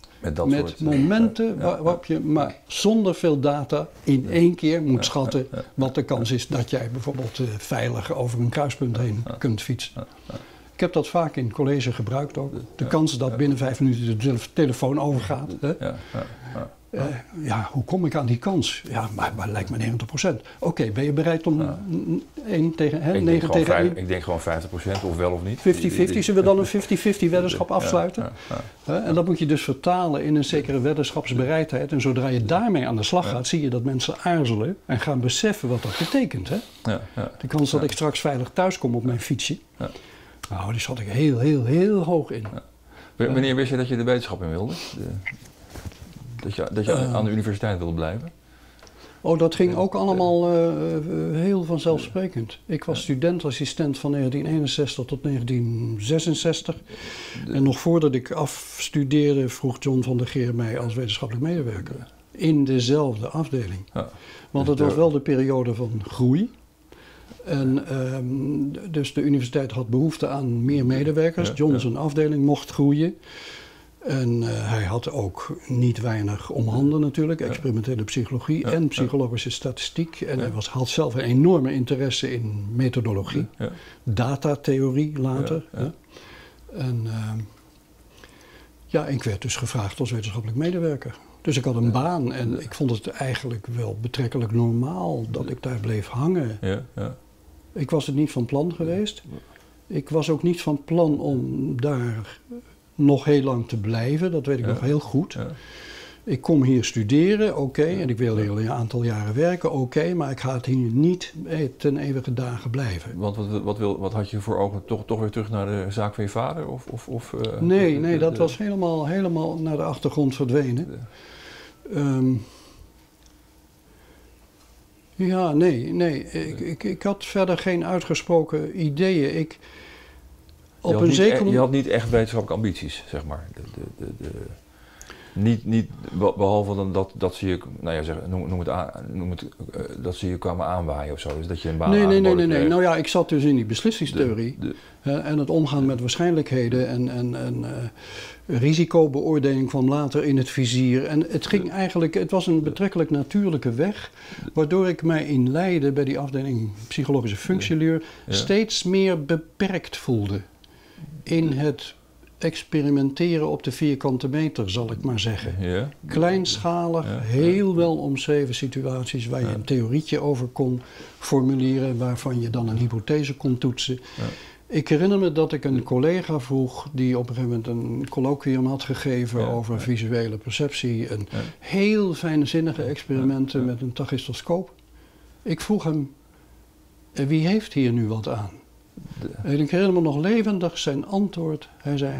met momenten waarop je maar zonder veel data in 1 keer moet schatten wat de kans is dat jij bijvoorbeeld veilig over een kruispunt heen kunt fietsen. Ik heb dat vaak in het college gebruikt ook. De kans dat binnen 5 minuten de telefoon overgaat. Hè? Ja, hoe kom ik aan die kans? Ja, maar lijkt me 90%. Oké, ben je bereid om 9 tegen 1? Ik denk gewoon 50%, of wel of niet. 50-50, zullen we dan een 50-50 weddenschap afsluiten? En dat moet je dus vertalen in een zekere weddenschapsbereidheid. En zodra je daarmee aan de slag gaat, zie je dat mensen aarzelen en gaan beseffen wat dat betekent. Hè? De kans dat ik straks veilig thuis kom op mijn fietsje. Nou, die zat ik heel, heel, heel hoog in. Wanneer wist je dat je de wetenschap in wilde? Dat je aan de universiteit wilde blijven? Oh, dat ging ook allemaal heel vanzelfsprekend. Ik was studentassistent van 1961 tot 1966. En nog voordat ik afstudeerde vroeg John Van de Geer mij als wetenschappelijk medewerker. In dezelfde afdeling. Want het was wel de periode van groei. En dus de universiteit had behoefte aan meer medewerkers. John's afdeling mocht groeien. En hij had ook niet weinig om handen natuurlijk. Experimentele psychologie en psychologische statistiek. En hij had zelf een enorme interesse in methodologie. Datatheorie later. En ik werd dus gevraagd als wetenschappelijk medewerker. Dus ik had een baan en ik vond het eigenlijk wel betrekkelijk normaal dat ik daar bleef hangen. Ik was het niet van plan geweest. Ik was ook niet van plan om daar nog heel lang te blijven. Dat weet ik nog heel goed. Ik kom hier studeren, oké. En ik wil hier een aantal jaren werken, oké. Maar ik ga het hier niet ten eeuwige dagen blijven. Want wat had je voor ogen? Toch weer terug naar de zaak van je vader? Nee, dat was helemaal naar de achtergrond verdwenen. Ik had verder geen uitgesproken ideeën. Je had niet echt wetenschappelijke ambities, zeg maar. Niet behalve dan dat ze je, dat ze je kwamen aanwaaien of zo. Dus dat je een baan kreeg. Nou ja, ik zat dus in die beslissingstheorie. En het omgaan met waarschijnlijkheden en risicobeoordeling kwam later in het vizier. En het ging eigenlijk, het was een betrekkelijk natuurlijke weg, waardoor ik mij in Leiden bij die afdeling psychologische functieleer steeds meer beperkt voelde in het experimenteren op de vierkante meter, zal ik maar zeggen. Kleinschalig, heel wel omschreven situaties waar je een theorietje over kon formuleren, waarvan je dan een hypothese kon toetsen. Ik herinner me dat ik een collega vroeg die op een gegeven moment een colloquium had gegeven over visuele perceptie en heel fijnzinnige experimenten met een tachistoscoop. Ik vroeg hem, wie heeft hier nu wat aan? En ik herinner me nog levendig zijn antwoord. Hij zei,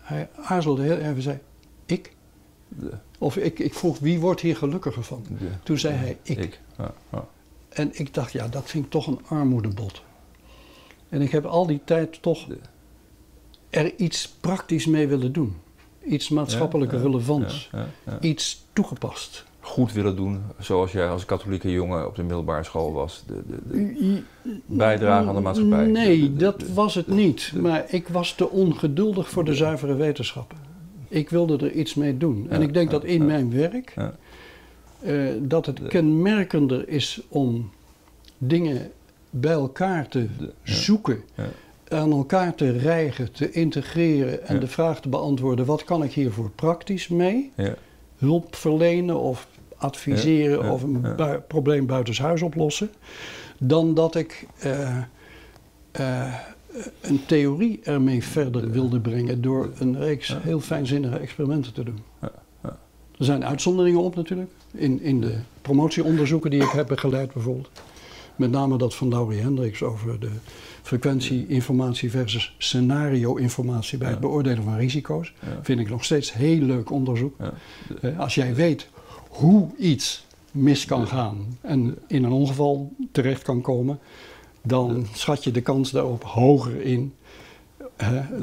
hij aarzelde heel erg en zei, ik? Of ik vroeg, wie wordt hier gelukkiger van? Toen zei hij, ik. En ik dacht, ja, dat vind ik toch een armoedebod. En ik heb al die tijd toch er iets praktisch mee willen doen. Iets maatschappelijk relevants. Iets toegepast. goed willen doen, zoals jij als katholieke jongen op de middelbare school was, de bijdrage aan de maatschappij? Nee, dat was het niet. Maar ik was te ongeduldig voor de zuivere wetenschappen. Ik wilde er iets mee doen. En ik denk dat in mijn werk, dat het kenmerkender is om dingen bij elkaar te zoeken, aan elkaar te rijgen, te integreren en de vraag te beantwoorden, wat kan ik hiervoor praktisch mee? Ja. Hulp verlenen of adviseren of een probleem buitenshuis oplossen, dan dat ik een theorie ermee verder wilde brengen door een reeks heel fijnzinnige experimenten te doen. Ja. Ja. Er zijn uitzonderingen op natuurlijk, in de promotieonderzoeken die ik heb begeleid bijvoorbeeld. Met name dat van Laurie Hendricks over de frequentieinformatie versus scenario-informatie bij het beoordelen van risico's. Ja. Vind ik nog steeds heel leuk onderzoek. Ja. Als jij weet hoe iets mis kan gaan en in een ongeval terecht kan komen, dan schat je de kans daarop hoger in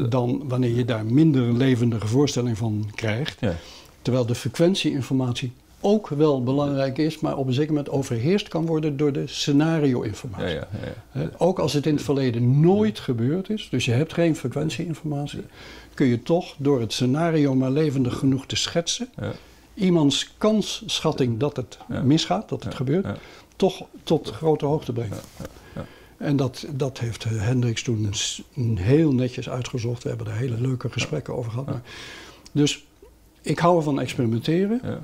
dan wanneer je daar minder levendige voorstelling van krijgt. Ja. Terwijl de frequentieinformatie ook wel belangrijk is, maar op een zeker moment overheerst kan worden door de scenario-informatie. Ja, ja, ja, ja. Ook als het in het verleden nooit gebeurd is, dus je hebt geen frequentieinformatie, kun je toch door het scenario maar levendig genoeg te schetsen, iemands kansschatting dat het misgaat, dat het gebeurt, toch tot grote hoogte brengen. Ja, ja, ja. En dat heeft Hendricks toen heel netjes uitgezocht. We hebben er hele leuke gesprekken over gehad. Ja. Maar, dus ik hou ervan experimenteren. Ja.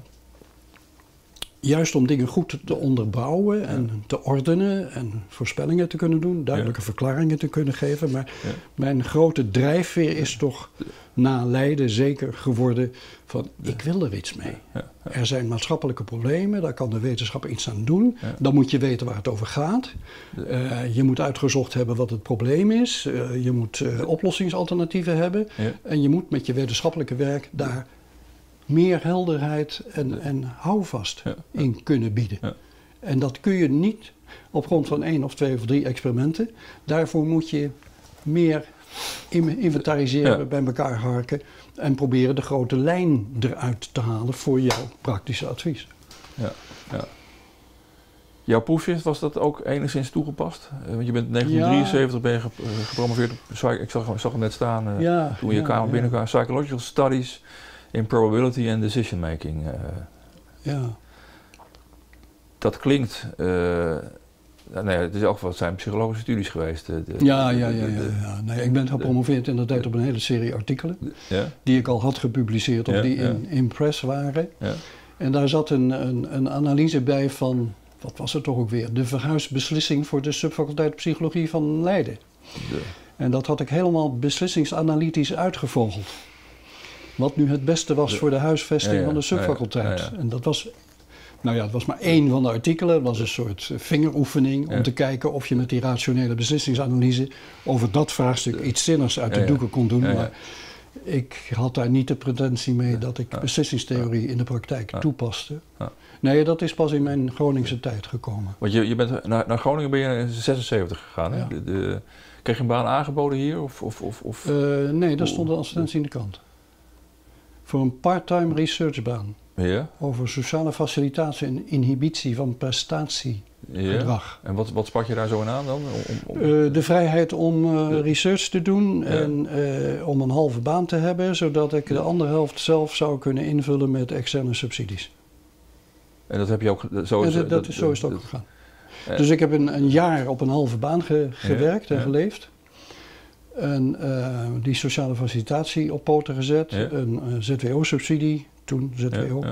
Juist om dingen goed te onderbouwen en te ordenen en voorspellingen te kunnen doen, duidelijke verklaringen te kunnen geven. Maar mijn grote drijfveer is toch na Leiden zeker geworden van ik wil er iets mee. Ja. Ja. Er zijn maatschappelijke problemen, daar kan de wetenschap iets aan doen. Ja. Dan moet je weten waar het over gaat. Je moet uitgezocht hebben wat het probleem is. Je moet oplossingsalternatieven hebben. Ja. En je moet met je wetenschappelijke werk daar meer helderheid en houvast in kunnen bieden. Ja. En dat kun je niet op grond van 1 of 2 of 3 experimenten. Daarvoor moet je meer inventariseren, bij elkaar harken en proberen de grote lijn eruit te halen voor jouw praktische advies. Ja. Ja. Jouw proefschrift, was dat ook enigszins toegepast? Want je bent in 1973 gepromoveerd op, ik zag het net staan, toen je kamer binnenkwam, Psychological Studies in Probability and Decision Making. Dat klinkt, nee, het is ook wat zijn psychologische studies geweest. Nee, ik ben gepromoveerd inderdaad op een hele serie artikelen die ik al had gepubliceerd of die in press waren. Ja. En daar zat een analyse bij van, wat was het toch ook weer, de verhuisbeslissing voor de subfaculteit psychologie van Leiden. Ja. En dat had ik helemaal beslissingsanalytisch uitgevogeld. Wat nu het beste was voor de huisvesting van de subfaculteit. Ja, ja. En dat was, nou ja, het was maar 1 van de artikelen. Het was een soort vingeroefening om te kijken of je met die rationele beslissingsanalyse over dat vraagstuk iets zinnigs uit de doeken kon doen. Ja, ja. Maar ik had daar niet de pretentie mee dat ik beslissingstheorie in de praktijk toepaste. Ja. Nee, dat is pas in mijn Groningse tijd gekomen. Want je bent naar Groningen ben je in 76 gegaan, hè? Ja. Kreeg je een baan aangeboden hier? Nee, daar stond een advertentie in de krant. Voor een part-time researchbaan over sociale facilitatie en inhibitie van prestatiegedrag. En wat sprak je daar zo in aan dan? De vrijheid om research te doen en om een halve baan te hebben, zodat ik de andere helft zelf zou kunnen invullen met externe subsidies. En dat heb je ook zo is het ook gegaan. Dus ik heb een jaar op een halve baan gewerkt en geleefd. En die sociale facilitatie op poten gezet, een ZWO-subsidie, toen ZWO,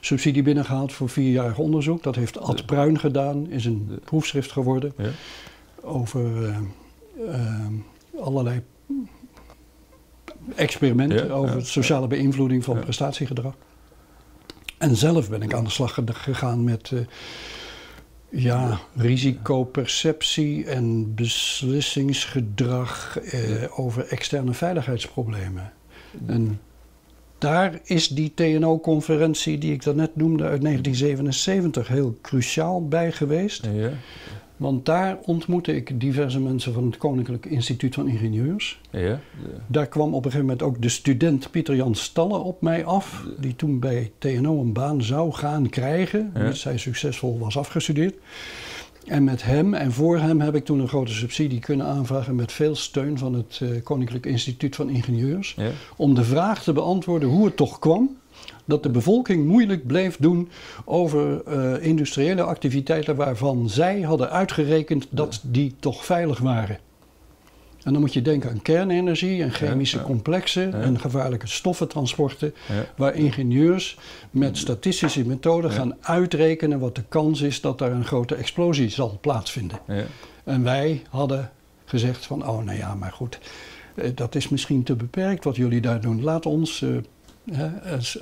subsidie binnengehaald voor 4-jarig onderzoek. Dat heeft Ad Pruin gedaan, is een proefschrift geworden over allerlei experimenten over sociale beïnvloeding van prestatiegedrag. En zelf ben ik aan de slag gegaan met risicoperceptie en beslissingsgedrag over externe veiligheidsproblemen. En daar is die TNO-conferentie die ik daarnet noemde uit 1977 heel cruciaal bij geweest. Want daar ontmoette ik diverse mensen van het Koninklijk Instituut van Ingenieurs. Ja. Daar kwam op een gegeven moment ook de student Pieter-Jan Stalle op mij af, die toen bij TNO een baan zou gaan krijgen, ja, mits hij succesvol was afgestudeerd. En met hem en voor hem heb ik toen een grote subsidie kunnen aanvragen met veel steun van het Koninklijk Instituut van Ingenieurs. Ja. Om de vraag te beantwoorden hoe het toch kwam dat de bevolking moeilijk bleef doen over industriële activiteiten waarvan zij hadden uitgerekend dat die toch veilig waren. En dan moet je denken aan kernenergie en chemische complexen en gevaarlijke stoffentransporten, waar ingenieurs met statistische methoden gaan uitrekenen wat de kans is dat daar een grote explosie zal plaatsvinden. Ja. En wij hadden gezegd van, oh nou ja, maar goed, dat is misschien te beperkt wat jullie daar doen. Laat ons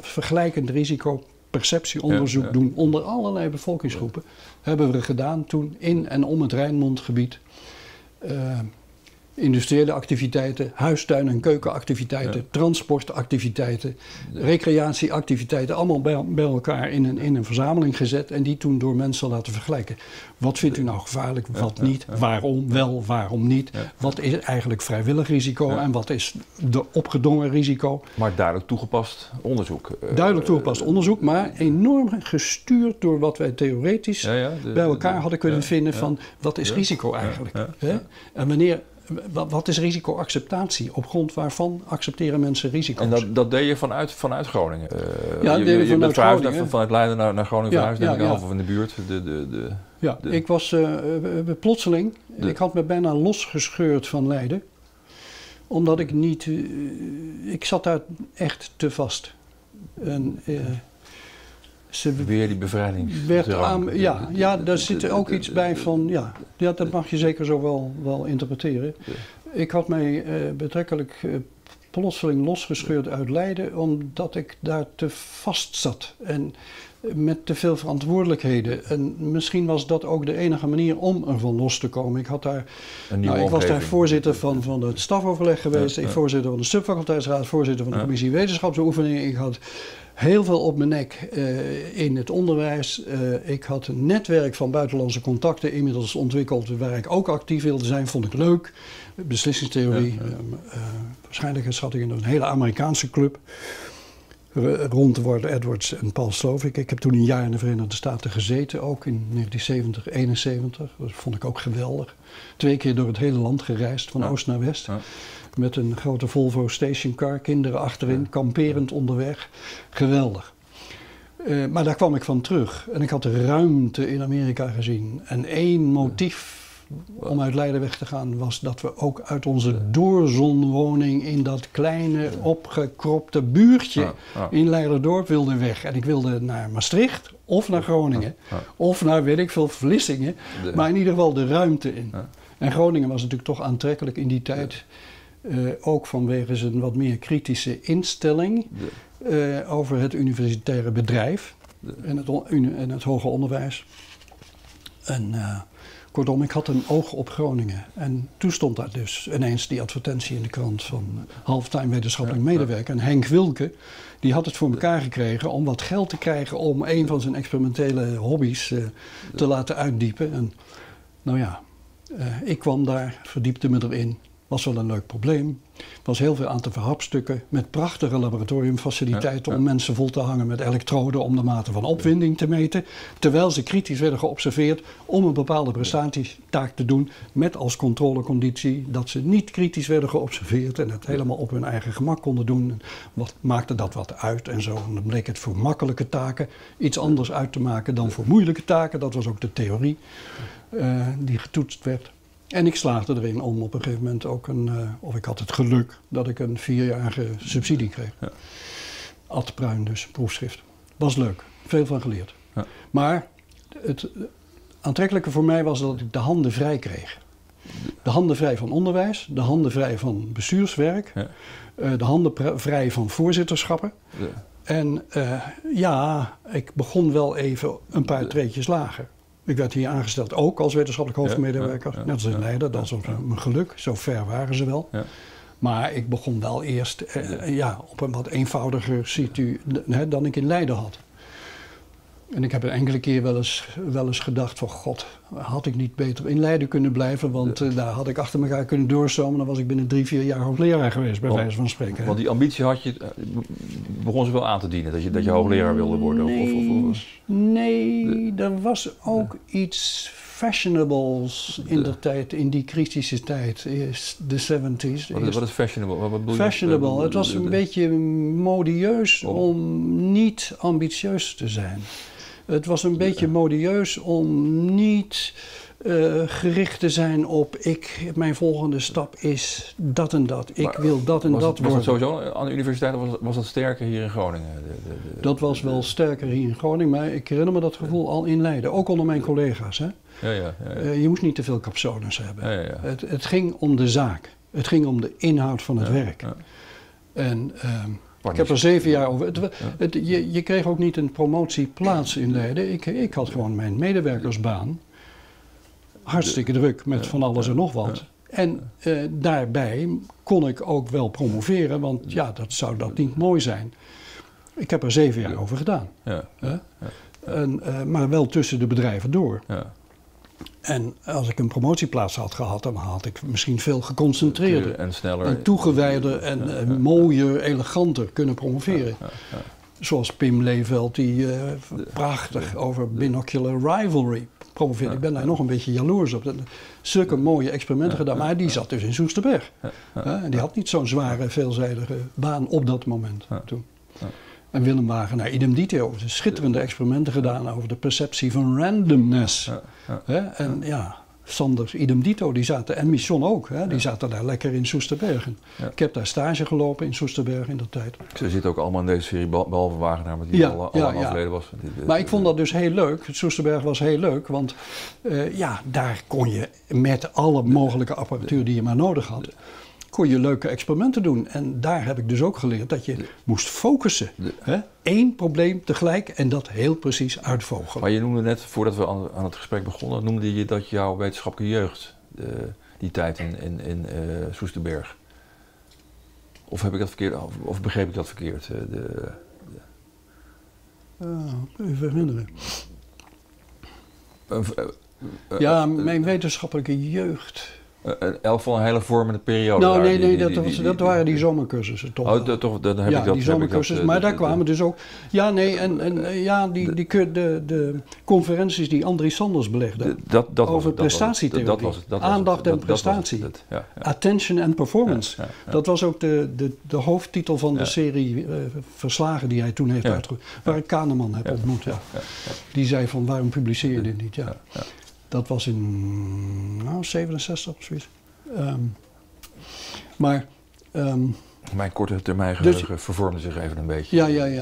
vergelijkend risico perceptieonderzoek doen onder allerlei bevolkingsgroepen. Hebben we gedaan toen in en om het Rijnmondgebied. Industriële activiteiten, huistuin- en keukenactiviteiten, transportactiviteiten, recreatieactiviteiten, allemaal bij elkaar in een verzameling gezet en die toen door mensen laten vergelijken. Wat vindt u nou gevaarlijk, wat niet, waarom wel, waarom niet, wat is eigenlijk vrijwillig risico en wat is de opgedongen risico. Maar duidelijk toegepast onderzoek. Duidelijk toegepast onderzoek, maar enorm gestuurd door wat wij theoretisch bij elkaar hadden kunnen vinden van wat is risico eigenlijk. En wanneer... Wat is risicoacceptatie? Op grond waarvan accepteren mensen risico's? En dat deed je vanuit Groningen? Ja, dat deed ik vanuit Groningen. Vanuit Leiden naar Groningen verhuisd, of in de buurt? Ik was plotseling... Ik had me bijna losgescheurd van Leiden. Omdat ik niet... ik zat daar echt te vast. En... Weer die bevrijdingsdrang. Ja, daar zit ook iets bij van... Ja, dat mag je zeker zo wel interpreteren. Ik had mij betrekkelijk plotseling losgescheurd uit Leiden... omdat ik daar te vast zat. En met te veel verantwoordelijkheden. En misschien was dat ook de enige manier om ervan los te komen. Ik was daar voorzitter van het stafoverleg geweest. Ik voorzitter van de subfaculteitsraad. Voorzitter van de commissie wetenschapsoefeningen. Ik had... heel veel op mijn nek in het onderwijs. Ik had een netwerk van buitenlandse contacten inmiddels ontwikkeld... waar ik ook actief wilde zijn, vond ik leuk. Beslissingstheorie, waarschijnlijk zat ik in een hele Amerikaanse club... rond Ward Edwards en Paul Slovik. Ik heb toen een jaar in de Verenigde Staten gezeten, ook in 1970, 71. Dat vond ik ook geweldig. 2 keer door het hele land gereisd, van oost naar west... Met een grote Volvo stationcar, kinderen achterin, kamperend onderweg. Geweldig. Maar daar kwam ik van terug. En ik had de ruimte in Amerika gezien. En 1 motief om uit Leiden weg te gaan was dat we ook uit onze doorzonwoning... in dat kleine, opgekropte buurtje in Leiderdorp wilden weg. En ik wilde naar Maastricht of naar Groningen. Of naar, weet ik veel, Vlissingen. Maar in ieder geval de ruimte in. En Groningen was natuurlijk toch aantrekkelijk in die tijd... ook vanwege zijn wat meer kritische instelling over het universitaire bedrijf en het hoger onderwijs. En kortom, ik had een oog op Groningen. En toen stond daar dus ineens die advertentie in de krant van halftime wetenschappelijk medewerker. En Henk Wilke, die had het voor elkaar gekregen om wat geld te krijgen om een van zijn experimentele hobby's te laten uitdiepen. En, nou ja, ik kwam daar, verdiepte me erin. Was wel een leuk probleem. Er was heel veel aan te verhapstukken. Met prachtige laboratoriumfaciliteiten om mensen vol te hangen met elektroden... om de mate van opwinding te meten. Terwijl ze kritisch werden geobserveerd om een bepaalde prestatietaak te doen... met als controleconditie dat ze niet kritisch werden geobserveerd... en het helemaal op hun eigen gemak konden doen. Wat maakte dat wat uit en zo. En dan bleek het voor makkelijke taken iets anders uit te maken... dan voor moeilijke taken. Dat was ook de theorie die getoetst werd. En ik slaagde erin om op een gegeven moment ook of ik had het geluk dat ik een 4-jarige subsidie kreeg. Ja. Ad Pruin dus, proefschrift. Was leuk, veel van geleerd. Ja. Maar het aantrekkelijke voor mij was dat ik de handen vrij kreeg. De handen vrij van onderwijs, de handen vrij van bestuurswerk, de handen vrij van voorzitterschappen. Ja. En ik begon wel even een paar treetjes lager. Ik werd hier aangesteld ook als wetenschappelijk hoofdmedewerker. Net als in Leiden, dat was mijn geluk. Zo ver waren ze wel. Ja. Maar ik begon wel eerst op een wat eenvoudiger situ dan ik in Leiden had. En ik heb een enkele keer wel eens gedacht van god, had ik niet beter in Leiden kunnen blijven, want daar had ik achter elkaar kunnen doorstromen, dan was ik binnen 3-4 jaar hoogleraar geweest, bij wijze van spreken. Want die ambitie had je, begon ze wel aan te dienen, dat je hoogleraar wilde worden? Nee, er was ook iets fashionables in de tijd, in die kritische tijd, de 70's. Wat is fashionable? Wat bedoel je? Fashionable, het was een beetje modieus om niet ambitieus te zijn. Het was een beetje modieus om niet gericht te zijn op mijn volgende stap is dat en dat. Ik wil dat en dat worden. Was dat sowieso aan de universiteit of was dat sterker hier in Groningen? Dat was wel sterker hier in Groningen, maar ik herinner me dat gevoel al in Leiden. Ook onder mijn collega's. Hè? Ja. Je moest niet te veel capsones hebben. Ja. Het ging om de zaak. Het ging om de inhoud van het werk. Ja. En... ik heb er 7 jaar over. Je kreeg ook niet een promotieplaats in Leiden. Ik had gewoon mijn medewerkersbaan. Hartstikke druk met van alles en nog wat. En daarbij kon ik ook wel promoveren, want ja, dat zou dat niet mooi zijn. Ik heb er 7 jaar over gedaan. En, maar wel tussen de bedrijven door. Ja. En als ik een promotieplaats had gehad, dan had ik misschien veel geconcentreerder en sneller en toegewijder en mooier, eleganter kunnen promoveren. Ja. Zoals Pim Leeveld, die prachtig over binocular rivalry promoveerde. Ik ben daar nog een beetje jaloers op. Zulke mooie experimenten gedaan, maar die zat dus in Soesterberg. En die had niet zo'n zware, veelzijdige baan op dat moment toen. En Willem Wagenaar, idem dito, schitterende experimenten gedaan over de perceptie van randomness. En ja, Sanders, idem dito, die zaten, en Michon ook, die zaten daar lekker in Soesterbergen. Ja. Ik heb daar stage gelopen in Soesterberg in dat tijd. Ze zitten ook allemaal in deze serie, behalve Wagenaar, die al lang afleden was. Maar ik vond dat dus heel leuk. Soesterberg was heel leuk, want daar kon je met alle mogelijke apparatuur die je maar nodig had, kon je leuke experimenten doen. En daar heb ik dus ook geleerd dat je moest focussen. Eén probleem tegelijk en dat heel precies uitvogelen. Maar je noemde net, voordat we aan het gesprek begonnen, noemde je dat jouw wetenschappelijke jeugd, die tijd in Soesterberg. Of heb ik dat verkeerd, of begreep ik dat verkeerd? Even herinneren. Mijn wetenschappelijke jeugd. Elk van een hele vormende periode. Nou, dat waren die zomercursussen toch. Oh, toch, dan heb ik dat. Die zomercursussen, maar daar kwamen dus ook. Ja, nee, de conferenties die Andries Sanders belegde. Over prestatietherapie. Aandacht en prestatie. Attention and performance. Dat was ook de hoofdtitel van de serie verslagen die hij toen heeft uitgevoerd. Waar ik Kahneman heb ontmoet. Die zei van waarom publiceer je dit niet? Dat was in 67 of zoiets. Mijn korte termijn geheugen vervormde zich even een beetje. Ja.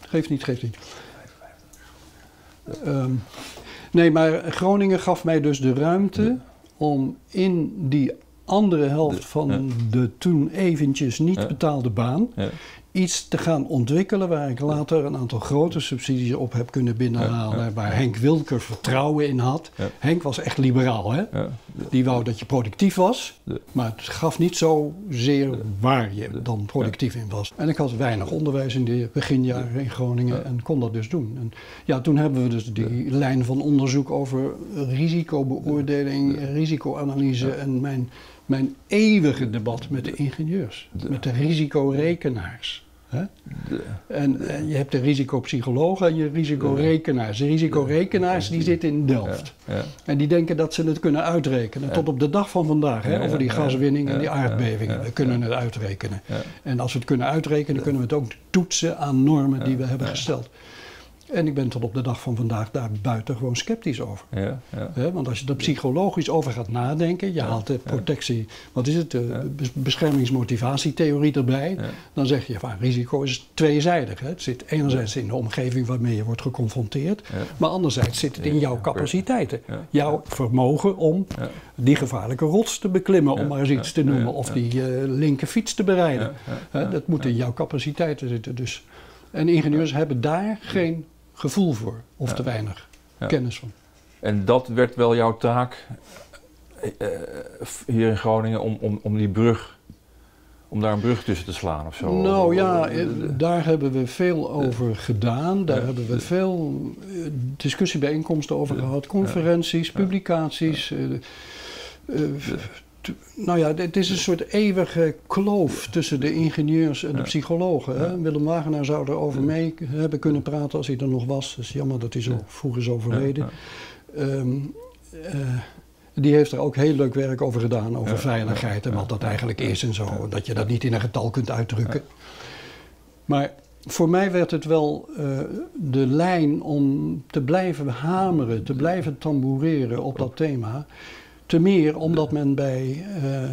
Geeft niet. Nee, maar Groningen gaf mij dus de ruimte om in die andere helft van de toen eventjes niet betaalde baan iets te gaan ontwikkelen waar ik later een aantal grote subsidies op heb kunnen binnenhalen, waar Henk Wilker vertrouwen in had. Ja. Henk was echt liberaal, hè? Ja. Die wou dat je productief was, maar het gaf niet zozeer waar je dan productief in was. En ik had weinig onderwijs in de beginjaren in Groningen en kon dat dus doen. En ja, toen hebben we dus die lijn van onderzoek over risicobeoordeling, risicoanalyse en mijn eeuwige debat met de ingenieurs, met de risicorekenaars. Hè? En je hebt de risicopsychologen en je risicorekenaars. De risicorekenaars die zitten in Delft. En die denken dat ze het kunnen uitrekenen. Tot op de dag van vandaag, hè, over die gaswinning en die aardbevingen. We kunnen het uitrekenen. En als we het kunnen uitrekenen, kunnen we het ook toetsen aan normen die we hebben gesteld. En ik ben tot op de dag van vandaag daar buitengewoon sceptisch over. Want als je er psychologisch over gaat nadenken, je haalt de protectie, wat is het, de beschermingsmotivatietheorie erbij, dan zeg je van risico is tweezijdig. Hè? Het zit enerzijds in de omgeving waarmee je wordt geconfronteerd, maar anderzijds zit het in jouw capaciteiten. Jouw vermogen om die gevaarlijke rots te beklimmen, om maar eens iets te noemen, of die linker fiets te bereiden. Dat moet in jouw capaciteiten zitten. Dus. En ingenieurs hebben daar geen gevoel voor, of te weinig kennis van. En dat werd wel jouw taak hier in Groningen, om die brug om daar een brug tussen te slaan of zo? Nou ja, daar hebben we veel over gedaan. Daar hebben we veel discussiebijeenkomsten over gehad. Conferenties, publicaties. Nou ja, het is een soort eeuwige kloof tussen de ingenieurs en de psychologen. Hè? Willem Wagenaar zou er over mee hebben kunnen praten als hij er nog was. Het is jammer dat hij zo vroeg is overleden. Die heeft er ook heel leuk werk over gedaan, over veiligheid en wat dat eigenlijk is en zo. Dat je dat niet in een getal kunt uitdrukken. Maar voor mij werd het wel de lijn om te blijven hameren, te blijven tamboureren op dat thema. Te meer omdat men bij het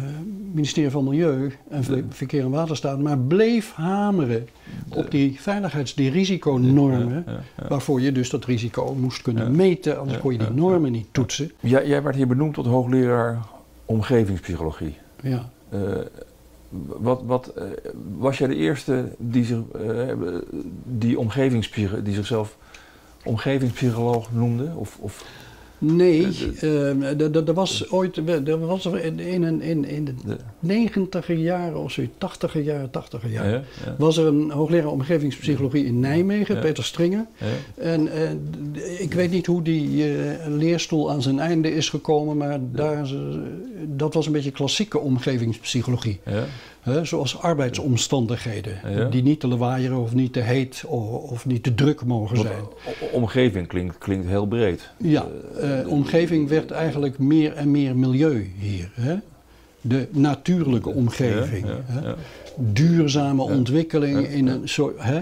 ministerie van Milieu en Verkeer en Waterstaat maar bleef hameren op die veiligheids-, die risiconormen, waarvoor je dus dat risico moest kunnen meten, anders kon je die normen niet toetsen. Jij werd hier benoemd tot hoogleraar omgevingspsychologie. Ja. Was jij de eerste die zichzelf omgevingspsycholoog noemde? Of? Nee, er was ooit, in de 90er jaren of zo, 80er jaren, was er een hoogleraar omgevingspsychologie in Nijmegen, Peter Stringer. En ik weet niet hoe die leerstoel aan zijn einde is gekomen, maar dat was een beetje klassieke omgevingspsychologie. Ja. Zoals arbeidsomstandigheden, die niet te lawaaieren of niet te heet of niet te druk mogen zijn. Omgeving klinkt heel breed. Ja, omgeving werd eigenlijk meer en meer milieu hier. Hè? De natuurlijke omgeving. Hè? Duurzame ontwikkeling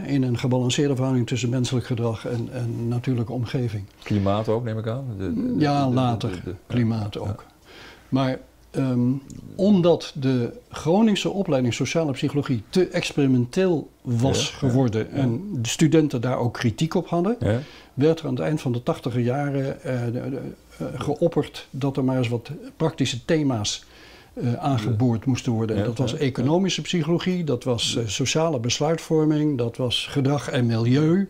in een gebalanceerde verhouding tussen menselijk gedrag en natuurlijke omgeving. Klimaat ook, neem ik aan? Klimaat ook. Maar... omdat de Groningse opleiding sociale psychologie te experimenteel was geworden en de studenten daar ook kritiek op hadden, werd er aan het eind van de 80er jaren geopperd dat er maar eens wat praktische thema's aangeboord moesten worden. En dat was economische psychologie, dat was sociale besluitvorming, dat was gedrag en milieu.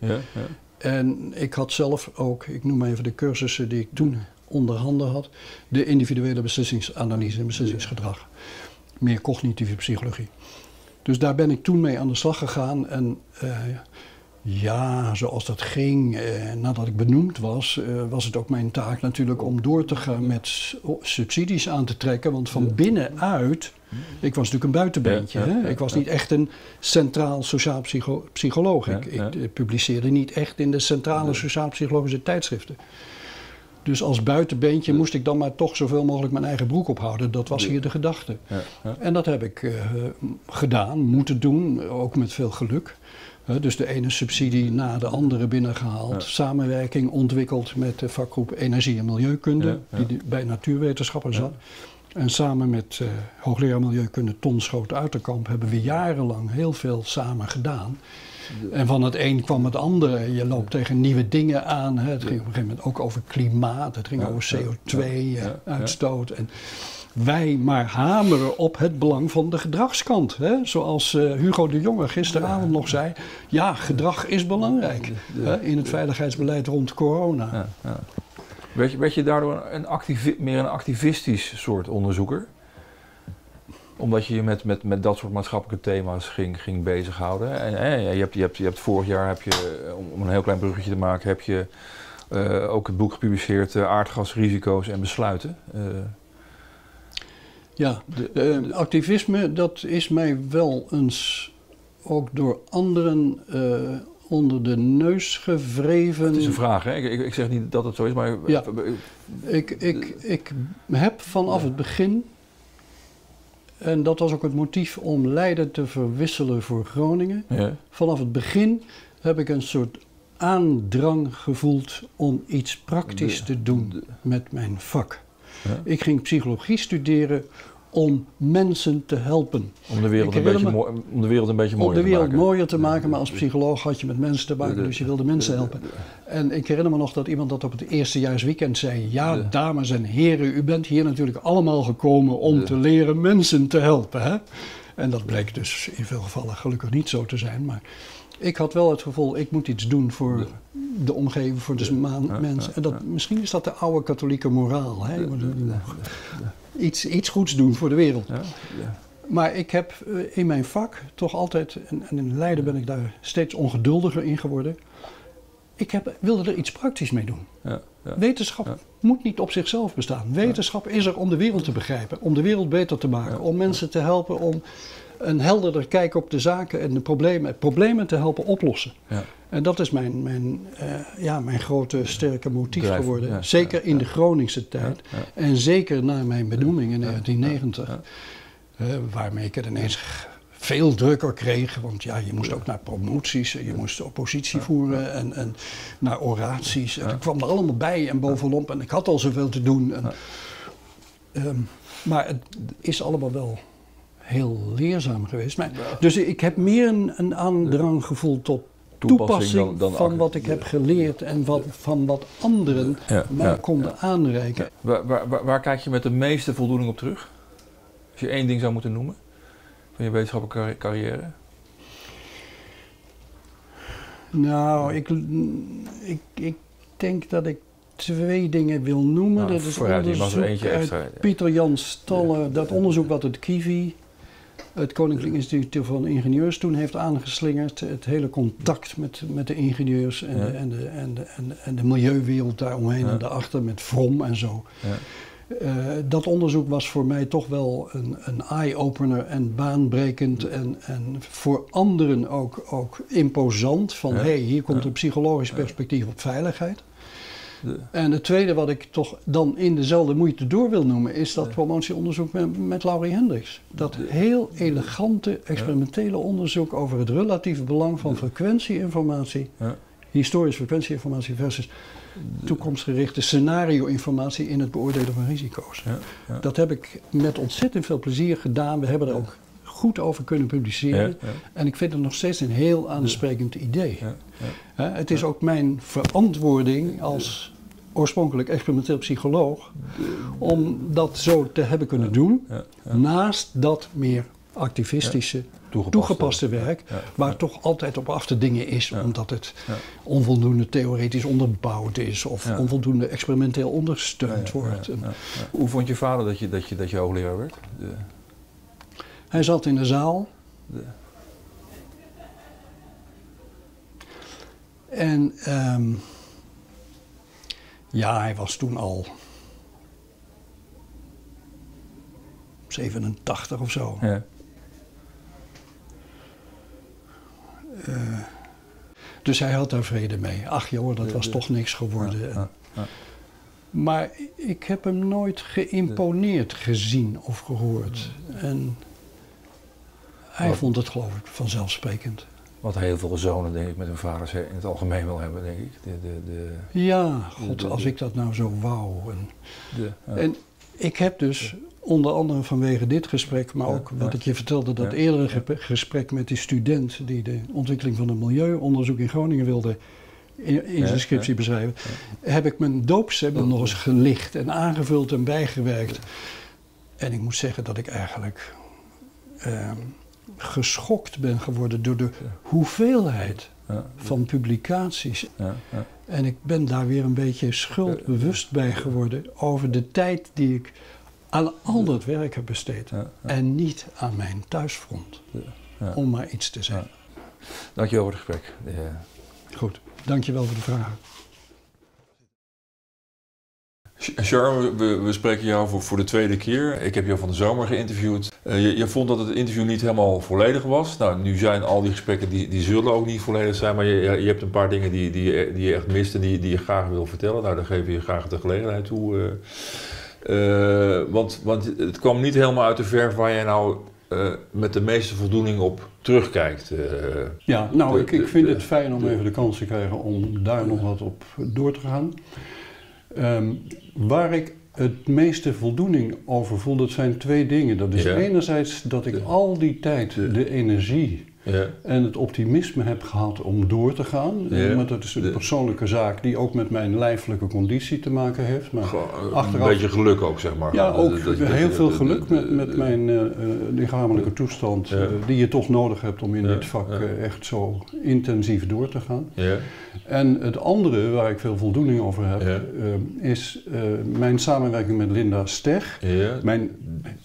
En ik had zelf ook, ik noem maar even de cursussen die ik toen onderhanden had, de individuele beslissingsanalyse en beslissingsgedrag. Meer cognitieve psychologie. Dus daar ben ik toen mee aan de slag gegaan. En zoals dat ging, nadat ik benoemd was, was het ook mijn taak natuurlijk om door te gaan met subsidies aan te trekken. Want van binnenuit, ik was natuurlijk een buitenbeentje. Ik was niet echt een centraal sociaal psycholoog. Ik publiceerde niet echt in de centrale sociaal psychologische tijdschriften. Dus als buitenbeentje moest ik dan maar toch zoveel mogelijk mijn eigen broek ophouden. Dat was hier de gedachte. En dat heb ik gedaan, moeten doen, ook met veel geluk. Dus de ene subsidie na de andere binnengehaald. Samenwerking ontwikkeld met de vakgroep Energie en Milieukunde, die bij natuurwetenschappen zat. En samen met hoogleraar Milieukunde Ton Schoot-Uiterkamp hebben we jarenlang heel veel samen gedaan. En van het een kwam het andere. Je loopt tegen nieuwe dingen aan. Hè. Het ging op een gegeven moment ook over klimaat. Het ging over CO2-uitstoot. En wij maar hameren op het belang van de gedragskant. Hè. Zoals Hugo de Jonge gisteravond nog zei. Ja, gedrag is belangrijk. Hè, in het veiligheidsbeleid rond corona. Werd je daardoor meer een activistisch soort onderzoeker? Omdat je je met dat soort maatschappelijke thema's ging bezighouden. En je hebt vorig jaar, om een heel klein bruggetje te maken, heb je ook het boek gepubliceerd Aardgasrisico's en Besluiten. Activisme, dat is mij wel eens ook door anderen onder de neus gewreven. Het is een vraag, hè? Ik zeg niet dat het zo is, maar... Ja. Ik heb vanaf het begin... En dat was ook het motief om Leiden te verwisselen voor Groningen. Ja. Vanaf het begin heb ik een soort aandrang gevoeld om iets praktisch te doen met mijn vak. Ja. Ik ging psychologie studeren om mensen te helpen. Om de wereld een beetje mooier te maken. Om de wereld mooier te maken, maar als psycholoog had je met mensen te maken, dus je wilde mensen helpen. En ik herinner me nog dat iemand dat op het eerstejaarsweekend zei: ja, dames en heren, u bent hier natuurlijk allemaal gekomen om te leren mensen te helpen. Hè? En dat bleek dus in veel gevallen gelukkig niet zo te zijn, maar ik had wel het gevoel, ik moet iets doen voor de omgeving, voor de mensen. En misschien is dat de oude katholieke moraal, hè? Iets goeds doen voor de wereld. Ja, ja. Maar ik heb in mijn vak toch altijd, en in Leiden ben ik daar steeds ongeduldiger in geworden. Ik wilde er iets praktisch mee doen. Ja, ja, wetenschap moet niet op zichzelf bestaan. Wetenschap is er om de wereld te begrijpen, om de wereld beter te maken, om mensen te helpen, om een helderder kijk op de zaken en de problemen te helpen oplossen. Ja. En dat is mijn grote sterke motief geworden. Ja, zeker in de Groningse tijd en zeker na mijn benoeming in 1990. Waarmee ik het ineens veel drukker kreeg, want ja, je moest ook naar promoties, je moest oppositie voeren en naar oraties. En ik kwam er allemaal bij en bovenop en ik had al zoveel te doen. En, maar het is allemaal wel heel leerzaam geweest. Maar, dus ik heb meer een aandrang gevoeld tot toepassing van wat ik heb geleerd en van wat anderen mij konden aanreiken. Waar kijk je met de meeste voldoening op terug? Als je één ding zou moeten noemen van je wetenschappelijke carrière? Nou, ik denk dat ik twee dingen wil noemen. Nou, dat is onderzoek uit Pieter Jan Stalle, dat onderzoek wat het KIVI, het Koninklijk Instituut van Ingenieurs, toen heeft aangeslingerd. Het hele contact met de ingenieurs en de milieuwereld daaromheen en daarachter met Vrom en zo. Ja. Dat onderzoek was voor mij toch wel een eye-opener en baanbrekend en voor anderen ook imposant. Van hey, hier komt een psychologisch perspectief op veiligheid. En het tweede wat ik toch dan in dezelfde moeite door wil noemen is dat promotieonderzoek met Laurie Hendricks. Dat heel elegante experimentele onderzoek over het relatieve belang van frequentieinformatie, historische frequentieinformatie versus toekomstgerichte scenario-informatie in het beoordelen van risico's. Ja, ja. Dat heb ik met ontzettend veel plezier gedaan. We hebben er ook goed over kunnen publiceren. Ja, ja. En ik vind het nog steeds een heel aansprekend idee. Ja, ja. Het is ook mijn verantwoording als oorspronkelijk experimenteel psycholoog om dat zo te hebben kunnen doen, naast dat meer activistische toegepaste werk, waar toch altijd op af te dingen is, omdat het onvoldoende theoretisch onderbouwd is of onvoldoende experimenteel ondersteund wordt. Hoe vond je vader dat je hoogleraar werd? Hij zat in de zaal. En hij was toen al 87 of zo. Ja. Dus hij had daar vrede mee. Ach joh, dat was toch niks geworden. Maar ik heb hem nooit geïmponeerd gezien of gehoord. En hij vond het, geloof ik, vanzelfsprekend. Wat heel veel zonen, denk ik, met hun vaders in het algemeen wel hebben, denk ik. Als ik dat nou zo wou. En ik heb dus, onder andere vanwege dit gesprek, maar ook wat ik je vertelde, dat eerdere gesprek met die student die de ontwikkeling van het milieuonderzoek in Groningen wilde in zijn scriptie beschrijven, heb ik mijn doopsemmel nog eens gelicht en aangevuld en bijgewerkt. En ik moet zeggen dat ik eigenlijk geschokt ben geworden door de hoeveelheid van publicaties. En ik ben daar weer een beetje schuldbewust bij geworden over de tijd die ik aan al dat werk heb besteed en niet aan mijn thuisfront, om maar iets te zeggen. Ja. Dankjewel voor het gesprek. Goed, dankjewel voor de vragen. Sharon, we spreken jou voor de tweede keer. Ik heb jou van de zomer geïnterviewd. Je vond dat het interview niet helemaal volledig was. Nou, nu zijn al die gesprekken, die zullen ook niet volledig zijn, maar je hebt een paar dingen die je echt mist en die je graag wil vertellen. Nou, daar geef je graag de gelegenheid toe. Want het kwam niet helemaal uit de verf waar jij nou met de meeste voldoening op terugkijkt. Ik vind het fijn om even de kans te krijgen om daar nog wat op door te gaan. Waar ik het meeste voldoening over voel, dat zijn twee dingen. Dat is enerzijds dat ik al die tijd de energie en het optimisme heb gehad om door te gaan. Maar dat is een persoonlijke zaak die ook met mijn lijfelijke conditie te maken heeft. Maar achteraf, een beetje geluk ook, zeg maar. Ja, ook heel veel geluk met mijn lichamelijke toestand. Die je toch nodig hebt om in dit vak echt zo intensief door te gaan. Ja. En het andere waar ik veel voldoening over heb, is mijn samenwerking met Linda Steg.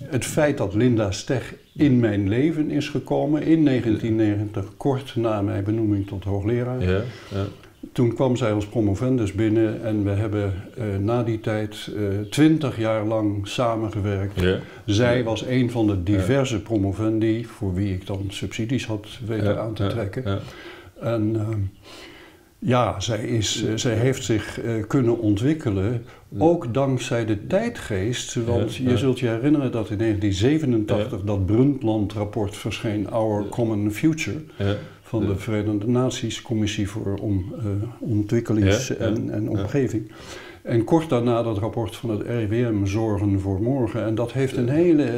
Het feit dat Linda Steg in mijn leven is gekomen. In 1990, kort na mijn benoeming tot hoogleraar. Ja, ja. Toen kwam zij als promovendus binnen en we hebben na die tijd 20 jaar lang samengewerkt. Ja. Zij was een van de diverse promovendi voor wie ik dan subsidies had weten aan te trekken. Ja. En ja, zij heeft zich kunnen ontwikkelen, ook dankzij de tijdgeest. Want je zult je herinneren dat in 1987 dat Brundtland-rapport verscheen, Our Common Future, van de Verenigde Naties Commissie voor Ontwikkelings- en Omgeving. En kort daarna dat rapport van het RIWM, Zorgen voor Morgen. En dat heeft een hele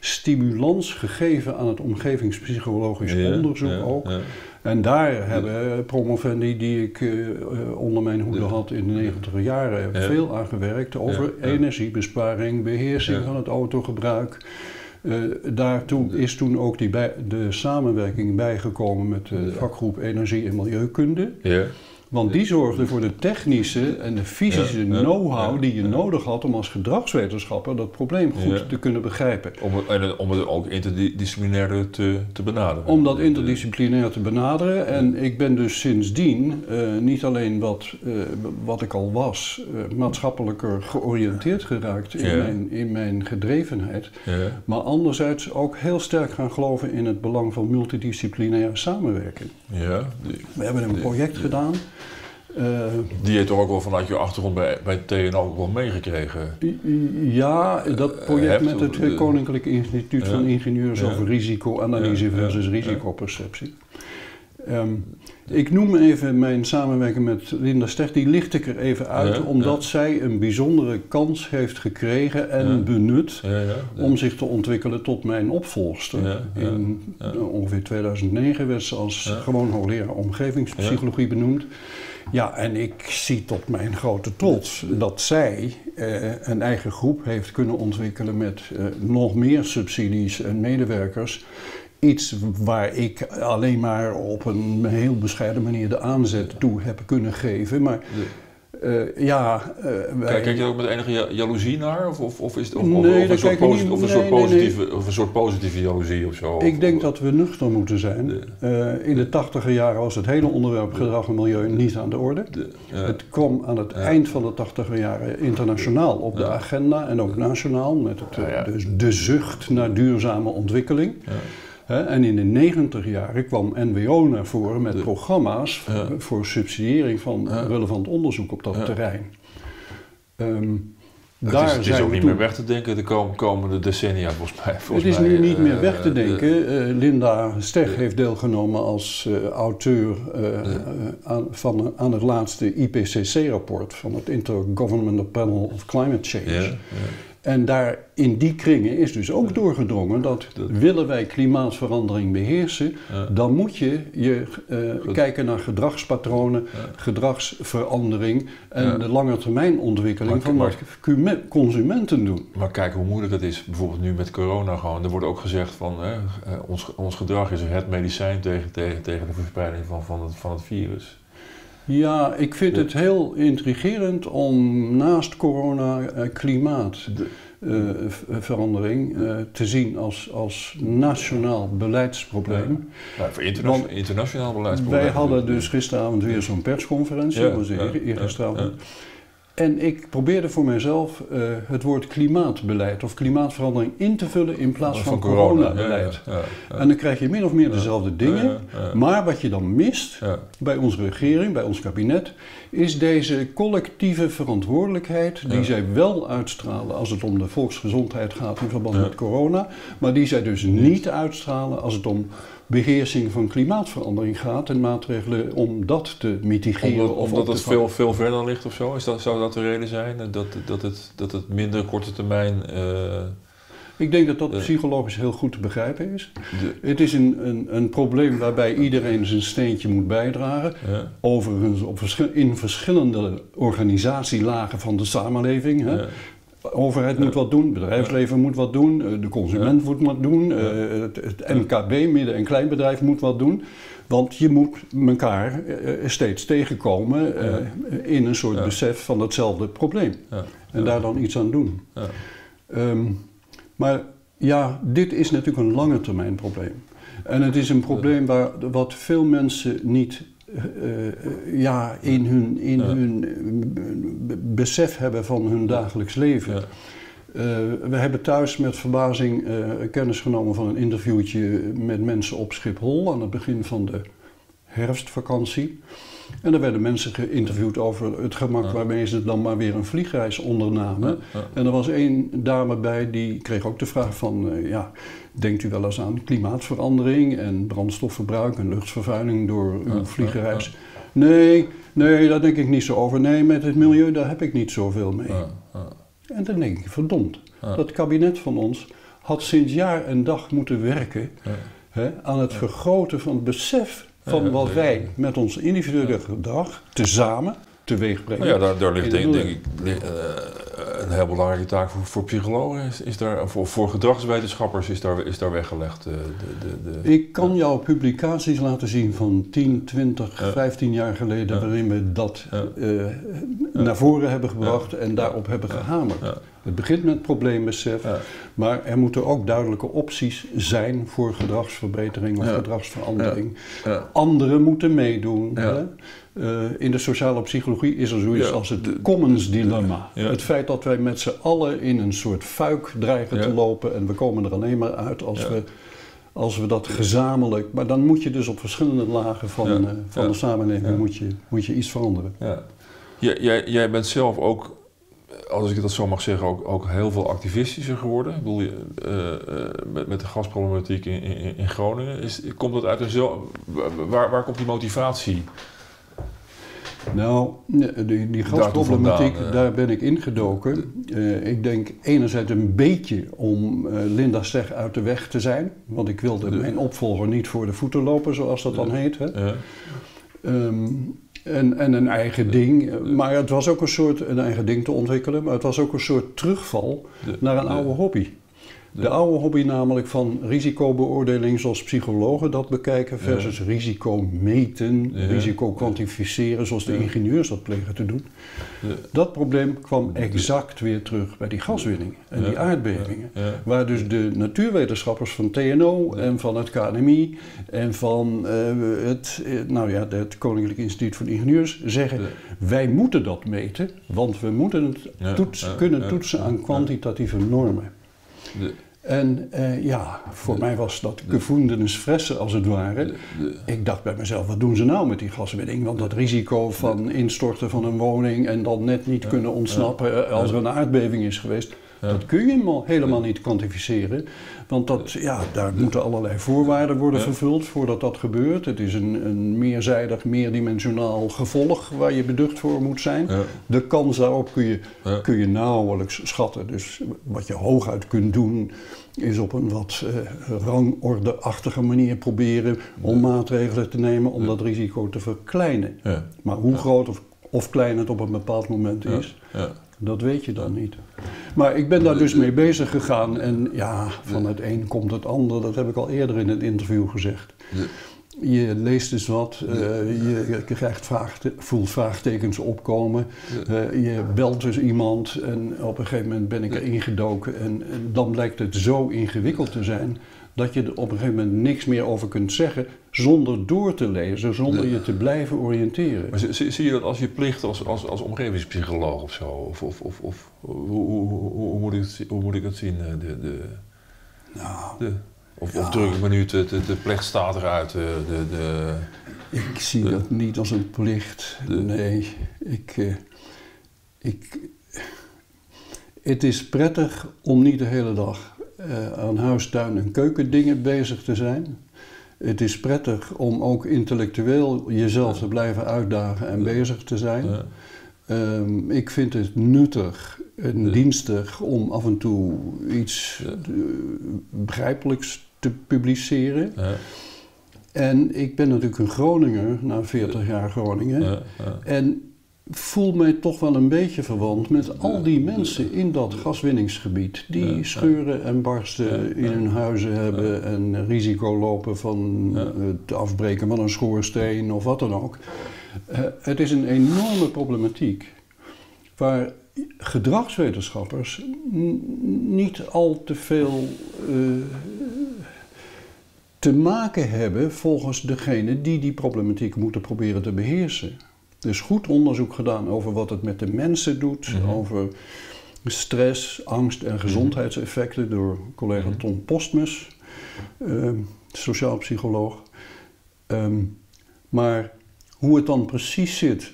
stimulans gegeven aan het omgevingspsychologisch onderzoek ook. Ja. En daar hebben promovendi die ik onder mijn hoede had in de 90 jaren veel aan gewerkt. Over energiebesparing, beheersing van het autogebruik. Daartoe is toen ook de samenwerking bijgekomen met de vakgroep Energie- en Milieukunde. Ja. Want die zorgde voor de technische en de fysische know-how die je nodig had om als gedragswetenschapper dat probleem goed te kunnen begrijpen. Om het ook interdisciplinair te benaderen. Om dat interdisciplinair te benaderen. En ik ben dus sindsdien niet alleen wat ik al was, maatschappelijker georiënteerd geraakt in mijn gedrevenheid. Ja. Maar anderzijds ook heel sterk gaan geloven in het belang van multidisciplinaire samenwerking. Ja. We hebben een project gedaan. Die heeft toch ook wel vanuit je achtergrond bij TNO ook wel meegekregen? Ja, dat project met het Koninklijk Instituut van Ingenieurs over risicoanalyse versus risicoperceptie. Ik noem even mijn samenwerking met Linda Steg, die licht ik er even uit, omdat zij een bijzondere kans heeft gekregen en benut om zich te ontwikkelen tot mijn opvolgster. In ongeveer 2009 werd ze als gewoon hoogleraar omgevingspsychologie benoemd. Ja, en ik zie tot mijn grote trots dat zij een eigen groep heeft kunnen ontwikkelen met nog meer subsidies en medewerkers. Iets waar ik alleen maar op een heel bescheiden manier de aanzet toe heb kunnen geven. Maar kijk je ook met enige jaloezie naar? Of is het een soort positieve jaloezie of zo? Ik denk dat we nuchter moeten zijn. In de 80er jaren was het hele onderwerp gedrag en milieu niet aan de orde. Het kwam aan het eind van de 80er jaren internationaal op de agenda en ook nationaal met de zucht naar duurzame ontwikkeling. Ja. En in de 90 jaren kwam NWO naar voren met programma's voor subsidiëring van relevant onderzoek op dat terrein. Het is ook niet meer weg te denken de komende decennia volgens mij. Het is nu niet meer weg te denken. Linda Steg heeft deelgenomen als auteur aan het laatste IPCC-rapport van het Intergovernmental Panel of Climate Change. En daar in die kringen is dus ook doorgedrongen dat willen wij klimaatverandering beheersen, dan moet je kijken naar gedragspatronen, gedragsverandering en de langetermijnontwikkeling van wat consumenten doen. Maar kijk hoe moeilijk het is, bijvoorbeeld nu met corona gewoon. Er wordt ook gezegd van ons gedrag is het medicijn tegen de verspreiding van het virus. Ja, ik vind het heel intrigerend om naast corona klimaatverandering te zien als nationaal beleidsprobleem. Ja, internationaal beleidsprobleem. Wij hadden dus gisteravond weer zo'n persconferentie, dat was eergisteravond. En ik probeerde voor mijzelf het woord klimaatbeleid of klimaatverandering in te vullen in plaats van coronabeleid. En dan krijg je min of meer dezelfde dingen. Maar wat je dan mist bij onze regering, bij ons kabinet, is deze collectieve verantwoordelijkheid die zij wel uitstralen als het om de volksgezondheid gaat in verband met corona. Maar die zij dus niet uitstralen als het om beheersing van klimaatverandering gaat en maatregelen om dat te mitigeren. Omdat het veel verder ligt of zo? Zou dat de reden zijn? Dat het minder korte termijn... Ik denk dat dat psychologisch heel goed te begrijpen is. Het is een probleem waarbij iedereen zijn steentje moet bijdragen. Overigens in verschillende organisatielagen van de samenleving. Hè. De overheid moet wat doen, het bedrijfsleven moet wat doen, de consument moet wat doen, het MKB, midden- en kleinbedrijf, moet wat doen. Want je moet elkaar steeds tegenkomen in een soort besef van hetzelfde probleem. En daar dan iets aan doen. Maar Ja, dit is natuurlijk een lange termijn probleem. En het is een probleem wat veel mensen niet in hun besef hebben van hun dagelijks leven. Ja. We hebben thuis met verbazing kennis genomen van een interviewtje met mensen op Schiphol aan het begin van de herfstvakantie. En daar werden mensen geïnterviewd over het gemak waarmee ze dan maar weer een vliegreis ondernamen. Ja. Ja. En er was één dame bij die kreeg ook de vraag van, denkt u wel eens aan klimaatverandering en brandstofverbruik en luchtvervuiling door uw vliegreis? Ja. Ja. Nee, daar denk ik niet zo over. Nee, met het milieu daar heb ik niet zoveel mee. Ja. Ja. En dan denk ik, verdomd, dat kabinet van ons had sinds jaar en dag moeten werken aan het vergroten van het besef van wat wij met ons individuele gedrag tezamen teweeg brengen. Nou ja, daar ligt denk ik een heel belangrijke taak voor psychologen. Voor gedragswetenschappers is daar weggelegd. Ik kan jou publicaties laten zien van 10, 20, 15 jaar geleden waarin we dat naar voren hebben gebracht en daarop hebben gehamerd. Ja. Het begint met probleembesef, maar er moeten ook duidelijke opties zijn voor gedragsverbetering of gedragsverandering. Ja. Anderen moeten meedoen. Ja. In de sociale psychologie is er zoiets als het commons dilemma. Ja. Het feit dat wij met z'n allen in een soort fuik dreigen te lopen en we komen er alleen maar uit als we dat gezamenlijk... Maar dan moet je dus op verschillende lagen van de samenleving moet je iets veranderen. Ja. Jij bent zelf ook... Als ik dat zo mag zeggen, ook heel veel activistischer geworden. Ik bedoel, met de gasproblematiek in Groningen. Komt dat uit waar komt die motivatie? Nou, die gasproblematiek, daar ben ik ingedoken. Ik denk enerzijds een beetje om Linda Steg uit de weg te zijn. Want ik wilde mijn opvolger niet voor de voeten lopen, zoals dat dan heet. Hè? En een eigen ding, maar het was ook een soort een eigen ding te ontwikkelen, maar het was ook een soort terugval naar een oude hobby. De oude hobby namelijk van risicobeoordeling zoals psychologen dat bekijken versus risico meten, risico kwantificeren zoals de ingenieurs dat plegen te doen. Dat probleem kwam exact weer terug bij die gaswinning en die aardbevingen. Waar dus de natuurwetenschappers van TNO en van het KNMI en van het Koninklijk Instituut van Ingenieurs zeggen... Wij moeten dat meten, want we moeten het kunnen toetsen aan kwantitatieve normen. Voor mij was dat gevoelens fressen als het ware. Ik dacht bij mezelf, wat doen ze nou met die gaswinning? Want dat risico van instorten van een woning en dan net niet kunnen ontsnappen als er een aardbeving is geweest. Dat kun je helemaal niet kwantificeren. Want daar moeten allerlei voorwaarden worden vervuld voordat dat gebeurt. Het is een meerzijdig, meerdimensionaal gevolg waar je beducht voor moet zijn. Ja. De kans daarop kun je nauwelijks schatten. Dus wat je hooguit kunt doen is op een wat rangordeachtige manier proberen om maatregelen te nemen om dat risico te verkleinen. Ja. Maar hoe groot of klein het op een bepaald moment is... Ja. Dat weet je dan niet. Maar ik ben daar dus mee bezig gegaan en van het een komt het ander. Dat heb ik al eerder in het interview gezegd. Je leest eens wat, je krijgt voelt vraagtekens opkomen. Je belt dus iemand en op een gegeven moment ben ik er ingedoken. En dan blijkt het zo ingewikkeld te zijn dat je er op een gegeven moment niks meer over kunt zeggen zonder door te lezen, zonder je te blijven oriënteren. Maar zie je dat als je plicht als omgevingspsycholoog of zo? Of hoe moet ik dat zien? Of druk ik me nu de plechtstatig uit? Ik zie dat niet als een plicht. Nee, het is prettig om niet de hele dag aan huis, tuin en keukendingen bezig te zijn. Het is prettig om ook intellectueel jezelf te blijven uitdagen en bezig te zijn. Ja. Ik vind het nuttig en dienstig om af en toe iets begrijpelijks te publiceren. Ja. En ik ben natuurlijk een Groninger, na 40 jaar Groningen. Ja. Ja. En voel mij toch wel een beetje verwant met al die mensen in dat gaswinningsgebied die scheuren en barsten in hun huizen hebben en risico lopen van het afbreken van een schoorsteen of wat dan ook. Het is een enorme problematiek waar gedragswetenschappers niet al te veel te maken hebben volgens degene die die problematiek moeten proberen te beheersen. Er is goed onderzoek gedaan over wat het met de mensen doet, over stress, angst en gezondheidseffecten door collega Ton Postmus, sociaal psycholoog. Maar hoe het dan precies zit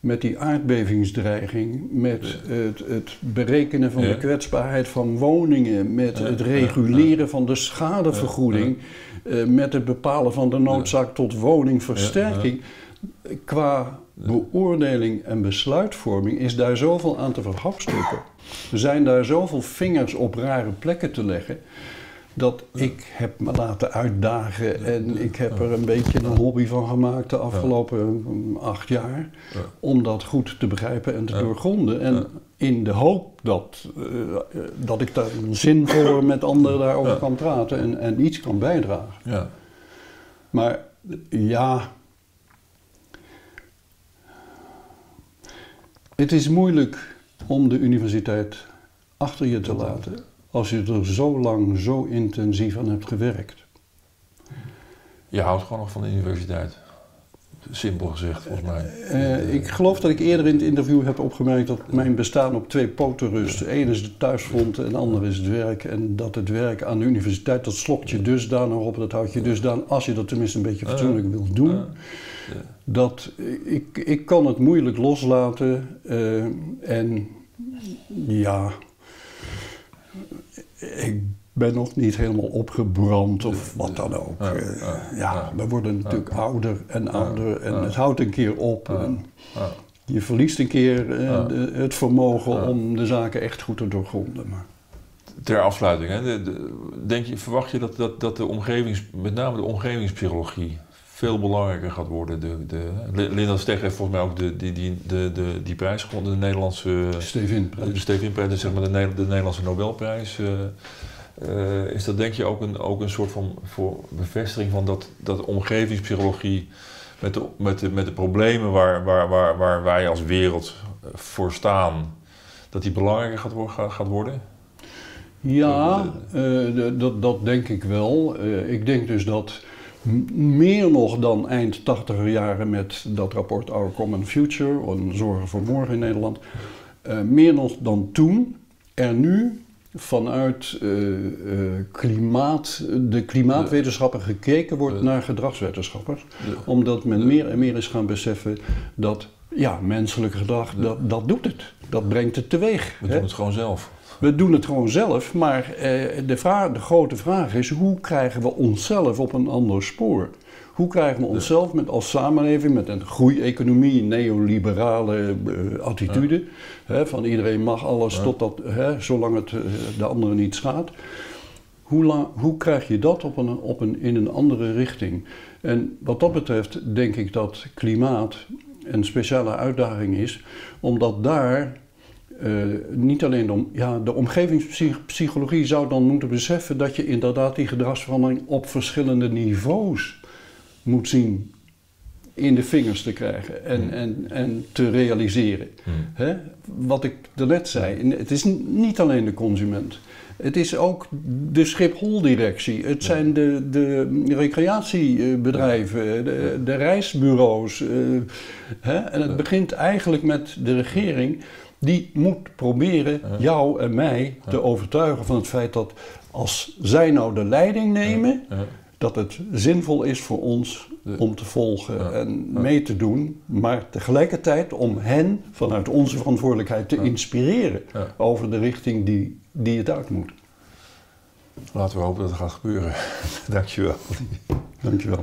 met die aardbevingsdreiging, met het berekenen van de kwetsbaarheid van woningen, met het reguleren van de schadevergoeding, met het bepalen van de noodzaak tot woningversterking. Qua beoordeling en besluitvorming is daar zoveel aan te verhapstukken. Er zijn daar zoveel vingers op rare plekken te leggen, dat ik heb me laten uitdagen en ik heb er een beetje een hobby van gemaakt de afgelopen 8 jaar. Om dat goed te begrijpen en te doorgronden. En in de hoop dat ik daar zinvoller met anderen daarover kan praten en iets kan bijdragen. Ja. Maar ja, het is moeilijk om de universiteit achter je te laten als je er zo lang, zo intensief aan hebt gewerkt. Je houdt gewoon nog van de universiteit. Simpel gezegd, volgens mij. Ik geloof dat ik eerder in het interview heb opgemerkt dat mijn bestaan op 2 poten rust. Eén is de thuisgrond en de ander is het werk. En dat het werk aan de universiteit, dat slokt je dusdanig op, dat houdt je dusdanig, als je dat tenminste een beetje fatsoenlijk wilt doen. Dat ik kan het moeilijk loslaten en ja, ik ben nog niet helemaal opgebrand of wat dan ook. Ja, we worden natuurlijk ouder en ouder en het houdt een keer op. En je verliest een keer het vermogen om de zaken echt goed te doorgronden. Maar ter afsluiting, hè, verwacht je dat de met name de omgevingspsychologie veel belangrijker gaat worden? Linda Steg heeft volgens mij ook die prijs gewonnen, de Nederlandse Stevinprijs, dus zeg maar de Nederlandse Nobelprijs. Is dat, denk je, ook een soort van bevestiging van dat omgevingspsychologie met de problemen waar wij als wereld voor staan, dat die belangrijker gaat worden? Ja, dat denk ik wel. Ik denk dus dat meer nog dan eind 80er jaren met dat rapport Our Common Future, en Zorgen voor Morgen in Nederland, meer nog dan toen er nu vanuit de klimaatwetenschappen gekeken wordt naar gedragswetenschappers. Omdat men meer en meer is gaan beseffen dat ja, menselijk gedrag, dat doet het. Dat brengt het teweeg. We doen het gewoon zelf. We doen het gewoon zelf, maar de grote vraag is: hoe krijgen we onszelf op een ander spoor? Hoe krijgen we onszelf als samenleving, met een groeieconomie, neoliberale attitude, van iedereen mag alles totdat, zolang het de anderen niet schaadt. Hoe krijg je dat in een andere richting? En wat dat betreft denk ik dat klimaat een speciale uitdaging is, omdat daar niet alleen de omgevingspsychologie zou dan moeten beseffen dat je inderdaad die gedragsverandering op verschillende niveaus moet zien in de vingers te krijgen en te realiseren. Hè? Wat ik daarnet zei, het is niet alleen de consument. Het is ook de Schiphol-directie, het zijn de recreatiebedrijven, de reisbureaus. Hè? En het begint eigenlijk met de regering. Die moet proberen jou en mij te overtuigen van het feit dat als zij nou de leiding nemen, dat het zinvol is voor ons om te volgen en mee te doen, maar tegelijkertijd om hen vanuit onze verantwoordelijkheid te inspireren over de richting die het uit moet. Laten we hopen dat het gaat gebeuren. Dankjewel. Dankjewel.